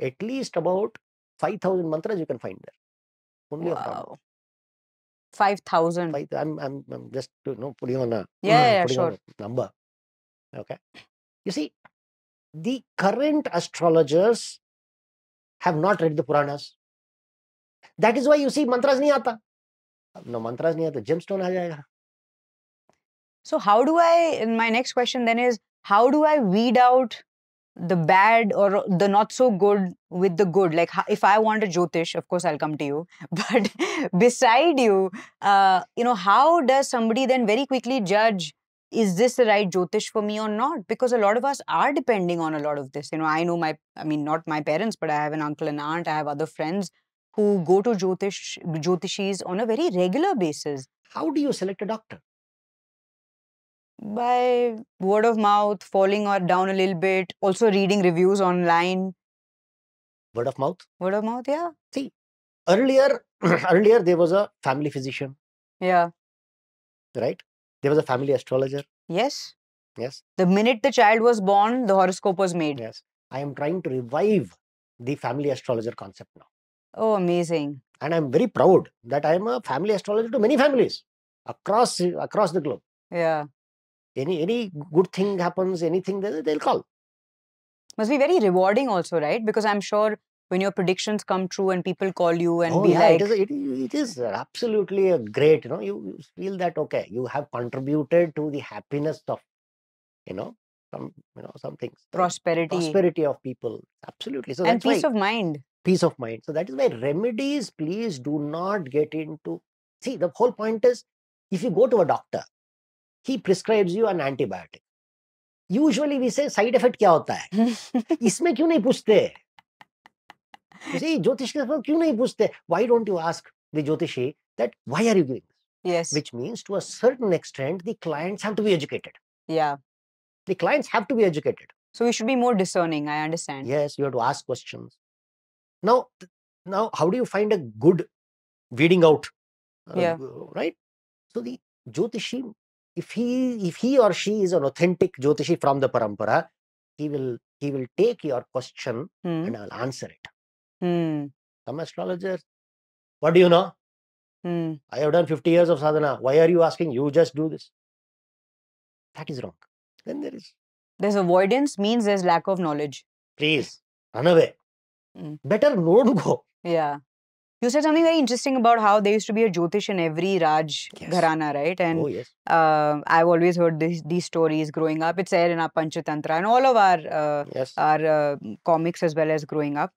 At least about 5,000 mantras you can find there. Only of Rama. 5,000. I'm just, you know, putting on a, on a number. Okay. You see, the current astrologers have not read the Puranas. That is why you see mantras nahi aata. No mantras nahi hai, to gemstone aa jayega. So how do I, my next question then is, how do I weed out the bad or the not so good with the good? Like if I want a Jyotish, of course I'll come to you. But beside you, you know, how does somebody then very quickly judge, is this the right Jyotish for me or not? Because a lot of us are depending on a lot of this. You know, I know my, I mean, not my parents, but I have an uncle and aunt, I have other friends who go to Jyotishis on a very regular basis. How do you select a doctor? By word of mouth, falling or down a little bit, also reading reviews online. Word of mouth? Word of mouth, yeah. See, earlier there was a family physician. Yeah. Right? There was a family astrologer. Yes. Yes. The minute the child was born, the horoscope was made. Yes. I am trying to revive the family astrologer concept now. Oh, amazing. And I'm very proud that I'm a family astrologer to many families across the globe. Yeah. Any good thing happens, anything, they'll call. Must be very rewarding also, right? Because I'm sure when your predictions come true and people call you and like... It is absolutely a great, you feel that, okay, you have contributed to the happiness of, some things. Prosperity of people. Absolutely. So and peace of mind. Peace of mind. So that is why remedies, please do not get into... See, the whole point is, if you go to a doctor, he prescribes you an antibiotic. Usually we say, side effect kya hota hai? Isme kyun nahi puchte? You see, Jyotish, why don't you ask the Jyotishi that why are you doing this? Yes. Which means to a certain extent, the clients have to be educated. Yeah. The clients have to be educated. So we should be more discerning, I understand. Yes, you have to ask questions. Now how do you find a good weeding out? Right? So the Jyotishi, if he or she is an authentic Jyotishi from the Parampara, he will take your question and I'll answer it. Some astrologers, what do you know? I have done 50 years of sadhana. Why are you asking? You just do this. That is wrong. Then there's avoidance means there's lack of knowledge. Please, run away. Better don't go. Yeah. You said something very interesting about how there used to be a Jyotish in every Raj Gharana, right? And I've always heard these stories growing up. It's there in our Panchatantra and all of our comics as well as growing up.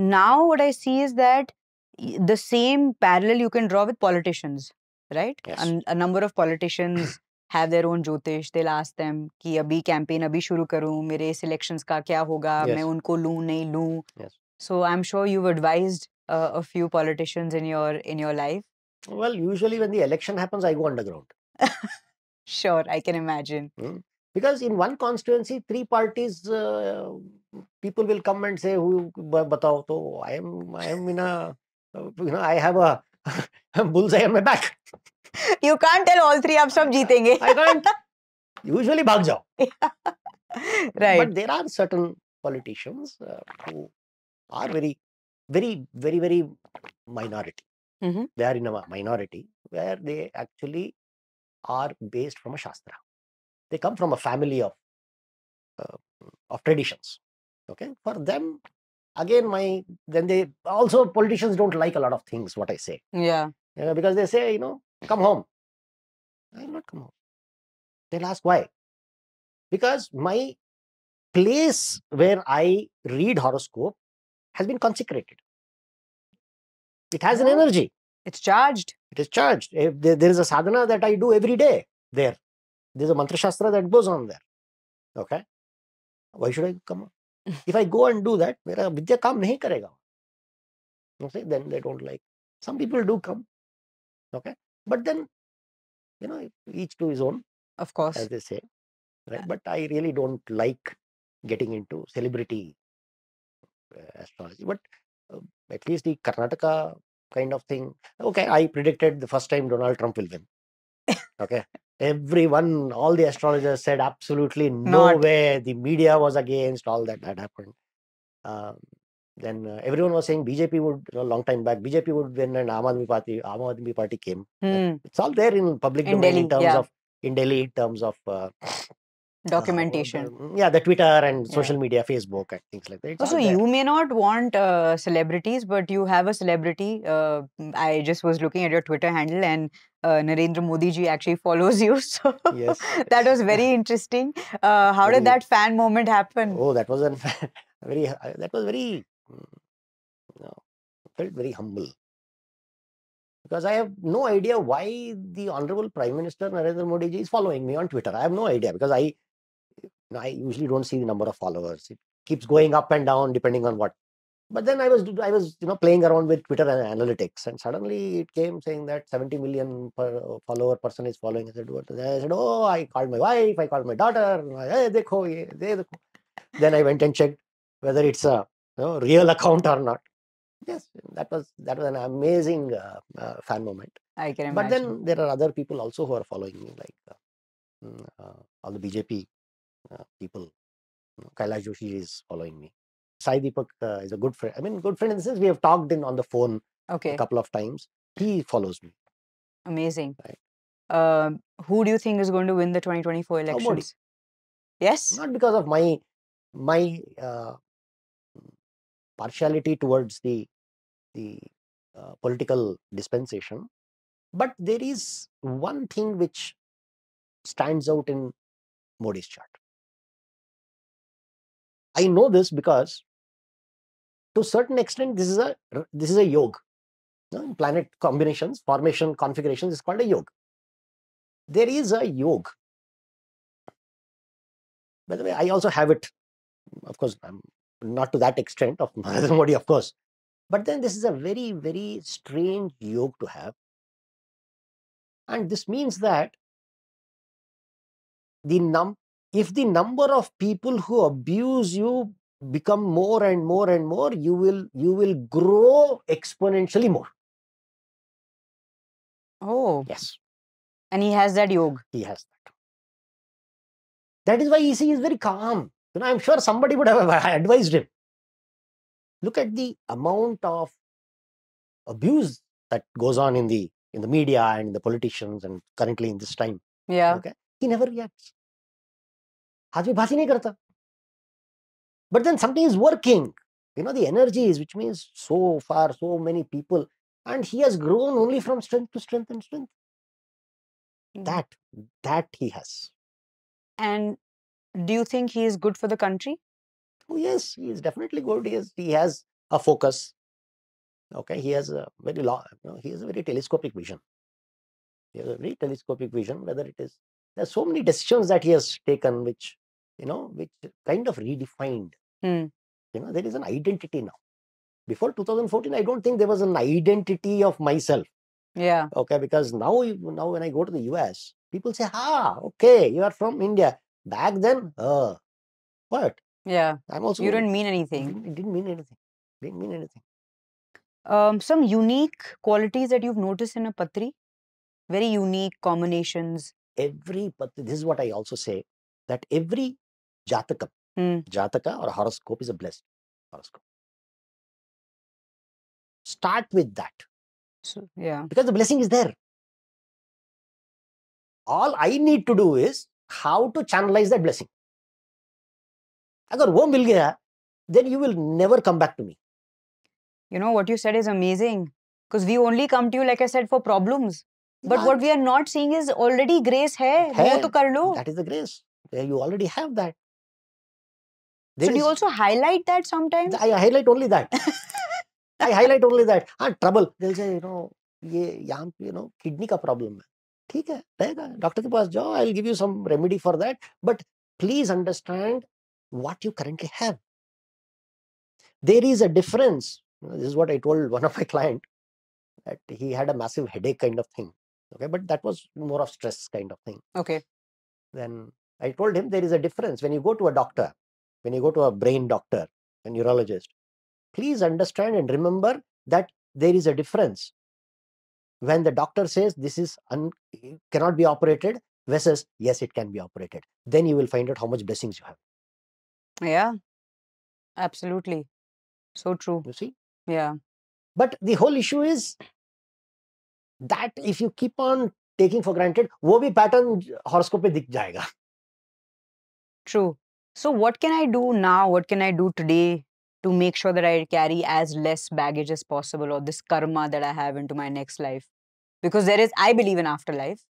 Now what I see is that the same parallel you can draw with politicians, right? Yes. A number of politicians have their own Jyotish. They'll ask them, ki abhi campaign abhi shuru karu, mere is elections ka kya hoga, main unko loon, nahi loon. Yes. So I'm sure you've advised a few politicians in your life. Well, usually when the election happens, I go underground. Sure, I can imagine. Because in one constituency, three parties, people will come and say, "Who batao?" So I am in a, I have a bullseye on my back. You can't tell all three, ab sab jeetenge. I can't. Usually, bhag jao. Right. But there are certain politicians who are very, very, very, very minority. They are in a minority where they actually are based from a shastra. They come from a family of traditions. Okay, for them, again, they also politicians don't like a lot of things. What I say, because they say, come home. I will not come home. They'll ask why, because my place where I read horoscope has been consecrated. It has an energy. It's charged. It is charged. There is a sadhana that I do every day there. There's a mantra shastra that goes on there. Okay? Why should I come on? If I go and do that, mera vidya kaam nahi karega. Okay? Then they don't like. Some people do come. Okay? But then, each to his own. Of course. As they say. Right? But I really don't like getting into celebrity astrology. But at least the Karnataka kind of thing. Okay, I predicted the first time Donald Trump will win. Okay? Everyone, all the astrologers said absolutely no way. The media was against, all that happened. Then everyone was saying BJP would, a long time back, BJP would win and Aam Aadmi Party came. It's all there in public domain in Delhi in terms of documentation. The Twitter and social media, Facebook and things like that. So you may not want celebrities, but you have a celebrity. I just was looking at your Twitter handle and Narendra Modi ji actually follows you. So that was very interesting. How did that fan moment happen? Oh, that was felt very humble. Because I have no idea why the Honorable Prime Minister Narendra Modi ji is following me on Twitter. I have no idea because I usually don't see the number of followers. It keeps going up and down depending on what. But then I was playing around with Twitter and analytics, and suddenly it came saying that 70 million follower person is following. I said, what? I said, oh, I called my wife, I called my daughter. Hey, dekho, ye, dekho. Then I went and checked whether it's a real account or not. Yes, that was an amazing fan moment. I can imagine. But then there are other people also who are following me, like all the BJP people. Kailash Joshi is following me. Sai Deepak is a good friend. I mean, good friend in the sense we have talked on the phone a couple of times. He follows me. Amazing. Right. Who do you think is going to win the 2024 elections? Nobody. Yes. Not because of my partiality towards the political dispensation. But there is one thing which stands out in Modi's chart. I know this because to a certain extent this is a yoga. In planet combinations, formation, configurations is called a yoga. There is a yoga. By the way, I also have it. Of course, I'm not to that extent of Narendra Modi, of course. But then this is a very, very strange yoga to have. And this means that if the number of people who abuse you become more and more and more, you will grow exponentially more. Oh. Yes. And he has that yoga. He has that. That is why he is very calm. You know, I'm sure somebody would have advised him. Look at the amount of abuse that goes on in the media and the politicians and currently in this time. Yeah. Okay. He never reacts. But then something is working. You know, the energy is, which means so far, so many people. And he has grown only from strength to strength and strength. That he has. And do you think he is good for the country? Oh, yes, he is definitely good. He has a focus. Okay, he has a very long, he has a very telescopic vision. He has a very telescopic vision, whether it is. There are so many decisions that he has taken, which, you know, which kind of redefined. Mm. You know, there is an identity now. Before 2014, I don't think there was an identity of myself. Yeah. Okay, because now when I go to the US, people say, okay, you are from India. Back then, what? Yeah. I'm also. You didn't mean anything. It didn't mean anything. Didn't mean anything. Some unique qualities that you've noticed in a Patri? Very unique combinations. Every Patri, this is what I also say, that every Jataka, Jataka or horoscope is a blessed horoscope. Start with that. So, yeah. Because the blessing is there. All I need to do is how to channelize that blessing. Agar wo mil gaya, then you will never come back to me. You know, what you said is amazing. Because we only come to you, like I said, for problems. But what we are not seeing is already grace hai. Hai. To kar lo. That is the grace. You already have that. So do you also highlight that sometimes? I highlight only that. I highlight only that. Trouble. They'll say, you know, kidney ka problem. Okay, doctor ke paas jao, I'll give you some remedy for that. But please understand what you currently have. There is a difference. This is what I told one of my clients, that he had a massive headache kind of thing. Okay, but that was more of stress kind of thing. Okay. Then I told him there is a difference when you go to a doctor, when you go to a brain doctor, a neurologist. Please understand and remember that there is a difference when the doctor says this is cannot be operated versus yes, it can be operated. Then you will find out how much blessings you have. Yeah, absolutely. So true. You see? Yeah. But the whole issue is that if you keep on taking for granted, wo bhi pattern horoscope pe dikh jayega. True. So what can I do now? What can I do today to make sure that I carry as less baggage as possible, or this karma that I have, into my next life? Because there is, I believe in afterlife.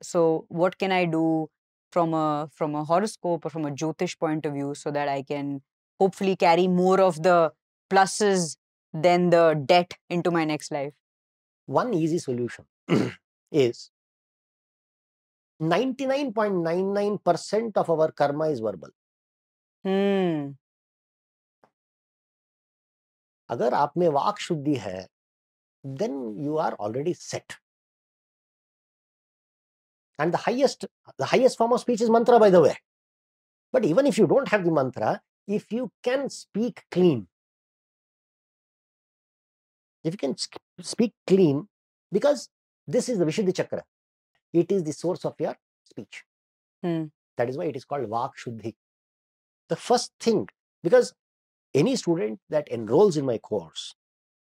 So what can I do from a horoscope or from a Jyotish point of view so that I can hopefully carry more of the pluses than the debt into my next life? One easy solution is 99.99% of our karma is verbal. Hmm. Agar aap mein vaak shuddhi hai, then you are already set. And the highest form of speech is mantra, by the way. But even if you don't have the mantra, if you can speak clean, because this is the Vishuddhi Chakra. It is the source of your speech. Hmm. That is why it is called Vak Shuddhi. The first thing, because any student that enrolls in my course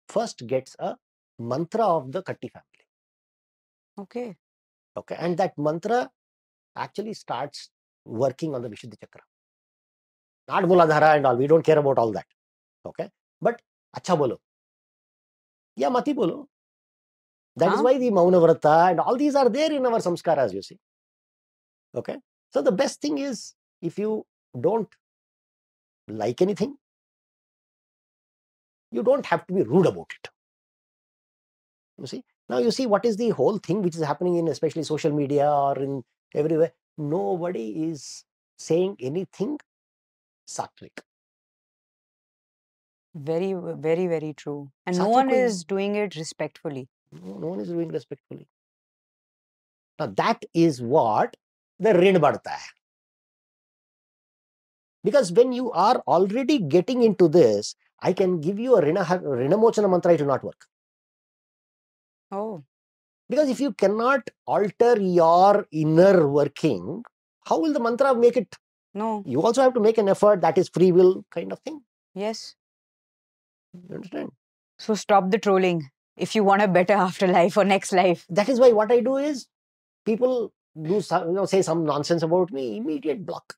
first gets a mantra of the Katti family. Okay. Okay. And that mantra actually starts working on the Vishuddhi Chakra. Not Muladhara and all. We don't care about all that. Okay. But अच्छा बोलो या मत ही बोलो. That is why the Maunavrata and all these are there in our samskaras, you see. Okay. So the best thing is, if you don't like anything, you don't have to be rude about it. You see. Now you see what is the whole thing which is happening in especially social media or in everywhere. Nobody is saying anything sattvic. Very, very, very true. And sattvic, no one is doing it respectfully. No one is doing respectfully. Now that is what the rin badhta hai. Because when you are already getting into this, I can give you a rinamochana mantra, it will not work. Oh. Because if you cannot alter your inner working, how will the mantra make it? No. You also have to make an effort, that is free will kind of thing. Yes. You understand? So stop the trolling. If you want a better afterlife or next life. That is why what I do is, people do some, you know, say some nonsense about me, immediate block.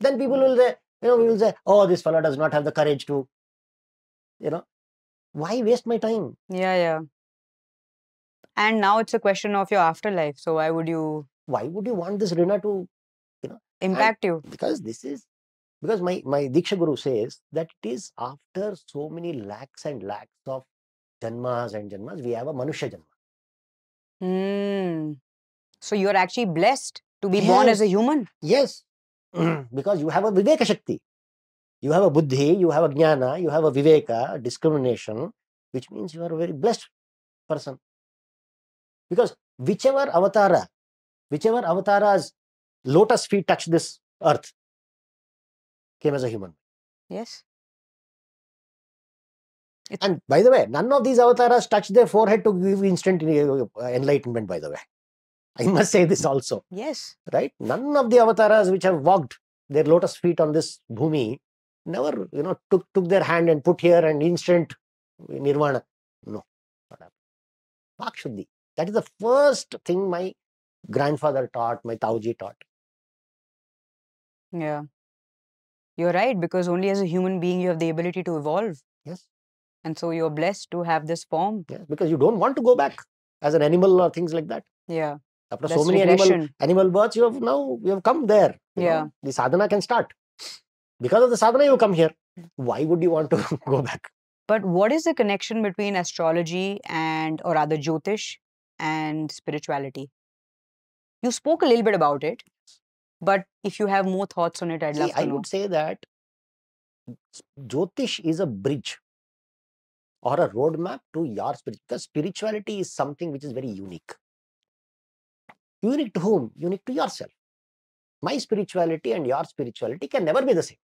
Then people will say, you know, we will say, oh, this fellow does not have the courage to, you know, why waste my time? Yeah, yeah. And now it's a question of your afterlife. So why would you? Why would you want this Rina to, you know, impact you? Because this is, because my Diksha Guru says that it is after so many lakhs and lakhs of Janmas and Janmas, we have a Manusha Janma. Mm. So you are actually blessed to be born as a human? Yes. Because you have a Viveka Shakti. You have a Buddhi, you have a Jnana, you have a Viveka, discrimination, which means you are a very blessed person. Because whichever avatara's lotus feet touched this earth, came as a human. Yes. It's and by the way, none of these avatars touch their forehead to give instant enlightenment, by the way. I must say this also. Yes. Right? None of the avatars which have walked their lotus feet on this bhumi never, you know, took their hand and put here and instant nirvana. No. Vakshuddhi. That is the first thing my grandfather taught, my Taoji taught. Yeah. You're right, because only as a human being you have the ability to evolve. Yes. And so you're blessed to have this form. Yes, because you don't want to go back as an animal or things like that. Yeah. After so many animal births, you have now, you have come there. Yeah. Know, the sadhana can start. Because of the sadhana, you come here. Why would you want to go back? But what is the connection between astrology and, or rather Jyotish and spirituality? You spoke a little bit about it. But if you have more thoughts on it, I'd love to know. I would say that Jyotish is a bridge or a roadmap to your spirit. Because spirituality is something which is very unique. Unique to whom? Unique to yourself. My spirituality and your spirituality can never be the same.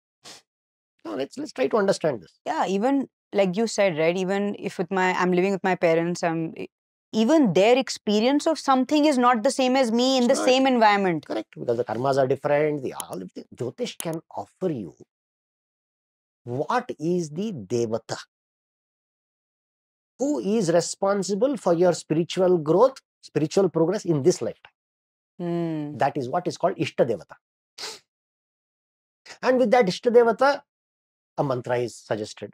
Now let's try to understand this. Yeah, even like you said, right? Even if with my, I'm living with my parents, even their experience of something is not the same as me in the same environment. Correct. Because the karmas are different. Jyotish can offer you what is the devata. Who is responsible for your spiritual growth, spiritual progress in this lifetime? Mm. That is what is called Ishta Devata. And with that Ishta Devata, a mantra is suggested.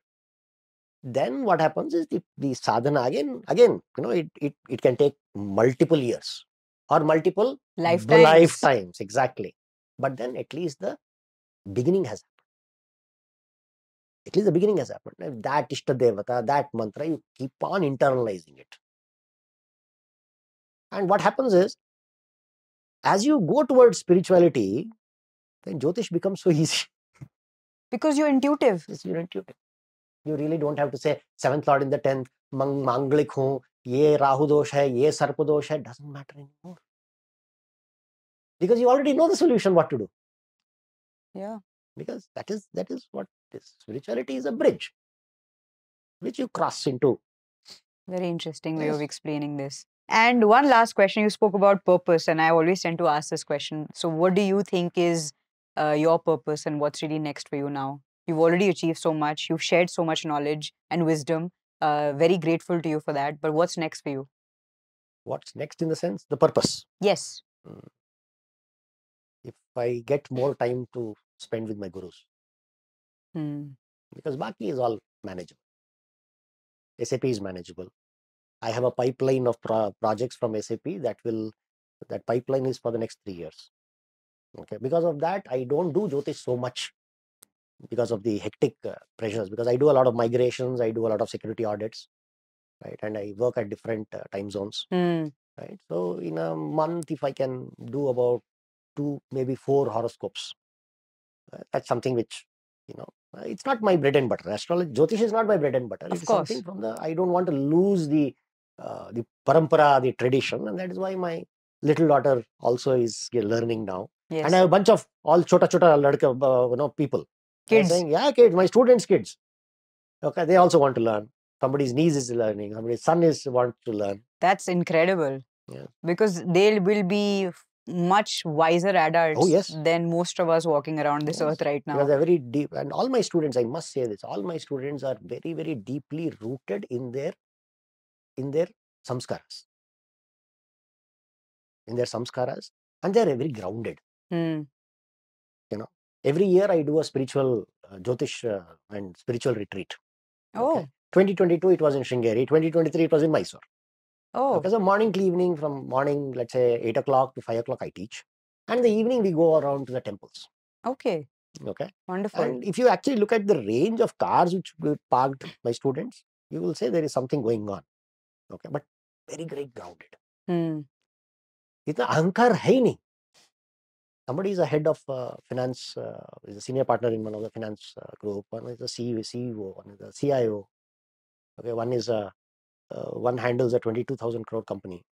Then what happens is the sadhana again, you know, it can take multiple years or multiple lifetimes, exactly. But then at least the beginning has happened. At least the beginning has happened. If that Ishta Devata, that mantra, you keep on internalizing it. And what happens is, as you go towards spirituality, then Jyotish becomes so easy. Because you're intuitive. Yes, you're intuitive. You really don't have to say, 7th Lord in the 10th, Manglik hoon, ye Rahu dosh hai, ye Sarpa dosh hai, doesn't matter anymore. Because you already know the solution, what to do. Yeah. Because that is what this spirituality is, a bridge which you cross into. Very interesting way of explaining this. And one last question, you spoke about purpose, and I always tend to ask this question. So what do you think is your purpose, and what's really next for you now? You've already achieved so much. You've shared so much knowledge and wisdom. Very grateful to you for that. But what's next for you? What's next in the sense? The purpose. Yes. Mm. If I get more time to spend with my gurus. Hmm. because Baki is all manageable. SAP is manageable. I have a pipeline of projects from SAP that pipeline is for the next 3 years. Okay, because of that, I don't do Jyotish so much because of the hectic pressures, because I do a lot of migrations, I do a lot of security audits, right? And I work at different time zones, right? So in a month, if I can do about 2, maybe 4 horoscopes, that's something which, you know, it's not my bread and butter. Astrology, Jyotish is not my bread and butter. Of course. It's something from the, I don't want to lose the parampara, the tradition, and that is why my little daughter also is learning now. Yes. And I have a bunch of all chota chota, you know, people. Kids. Saying, yeah, kids, my students' kids. Okay, they also want to learn. Somebody's niece is learning. Somebody's son is wants to learn. That's incredible. Yeah. Because they will be much wiser adults than most of us walking around this earth right now. Because they're very deep. And all my students, I must say this, all my students are very, very deeply rooted in their samskaras. And they're very grounded. You know, every year I do a spiritual Jyotish and spiritual retreat. Oh. Okay. 2022 it was in Sringeri, 2023 it was in Mysore. Oh. Okay, so morning to evening, from morning, let's say 8 o'clock to 5 o'clock I teach. And in the evening we go around to the temples. Okay. Okay. Wonderful. And if you actually look at the range of cars which were parked by students, you will say there is something going on. Okay. But very, very grounded. Itna ahankar hai nahi. Somebody is a head of finance, is a senior partner in one of the finance group. One is a CEO, one is a CIO. Okay, one is a one handles a 22,000 crore company.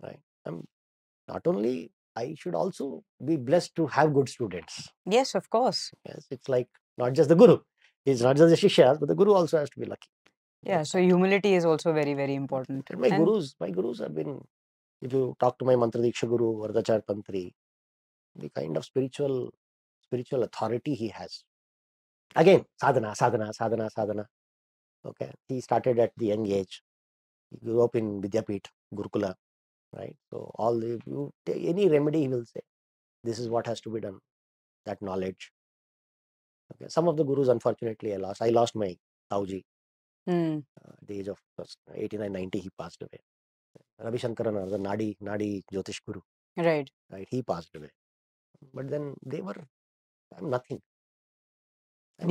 Right? Not only I should also be blessed to have good students. Yes, of course. Yes, it's like not just the guru, it's not just the shishas, but the guru also has to be lucky. Yeah. So humility is also very, very important. And my gurus have been. If you talk to my Mantra Diksha Guru, Vardachar Tantri, the kind of spiritual authority he has. Again, sadhana. Okay, he started at the young age. He grew up in Vidyapit, Gurukula, right? So any remedy he will say, this is what has to be done. That knowledge. Okay, some of the gurus, unfortunately, I lost. I lost my Tauji. At the age of 89, 90, he passed away. Ravi Shankaran, the Nadi Jyotish Guru. Right. Right. He passed away. But then they were, I'm nothing. Can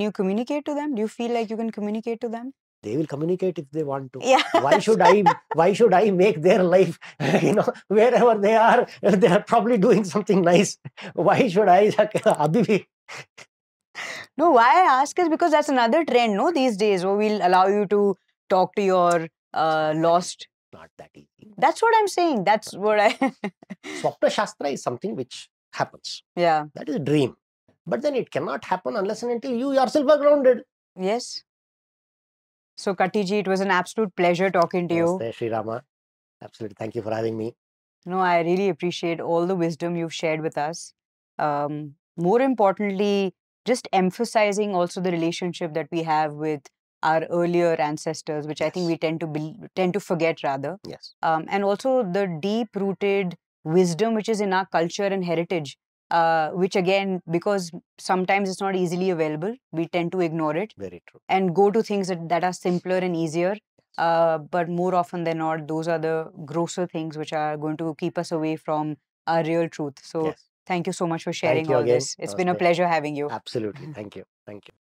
you communicate to them? Do you feel like you can communicate to them? They will communicate if they want to. Yeah. Why should I make their life, you know, wherever they are probably doing something nice. Why should I? No, why I ask is because that's another trend, no, these days, where we'll allow you to talk to your lost. Not that easy. That's what I'm saying. That's what I... Swapna Shastra is something which happens. Yeah. That is a dream. But then it cannot happen unless and until you yourself are grounded. Yes. So Katiji, it was an absolute pleasure talking to you. Namaste, Sri Rama. Absolutely. Thank you for having me. No, I really appreciate all the wisdom you've shared with us. More importantly, just emphasizing also the relationship that we have with our earlier ancestors, which I think we tend to forget rather. Yes. And also the deep-rooted wisdom which is in our culture and heritage, which again, because sometimes it's not easily available, we tend to ignore it. Very true. And go to things that are simpler and easier. But more often than not, those are the grosser things which are going to keep us away from our real truth. So thank you so much for sharing all this. It's been a pleasure having you. Absolutely. Thank you. Thank you.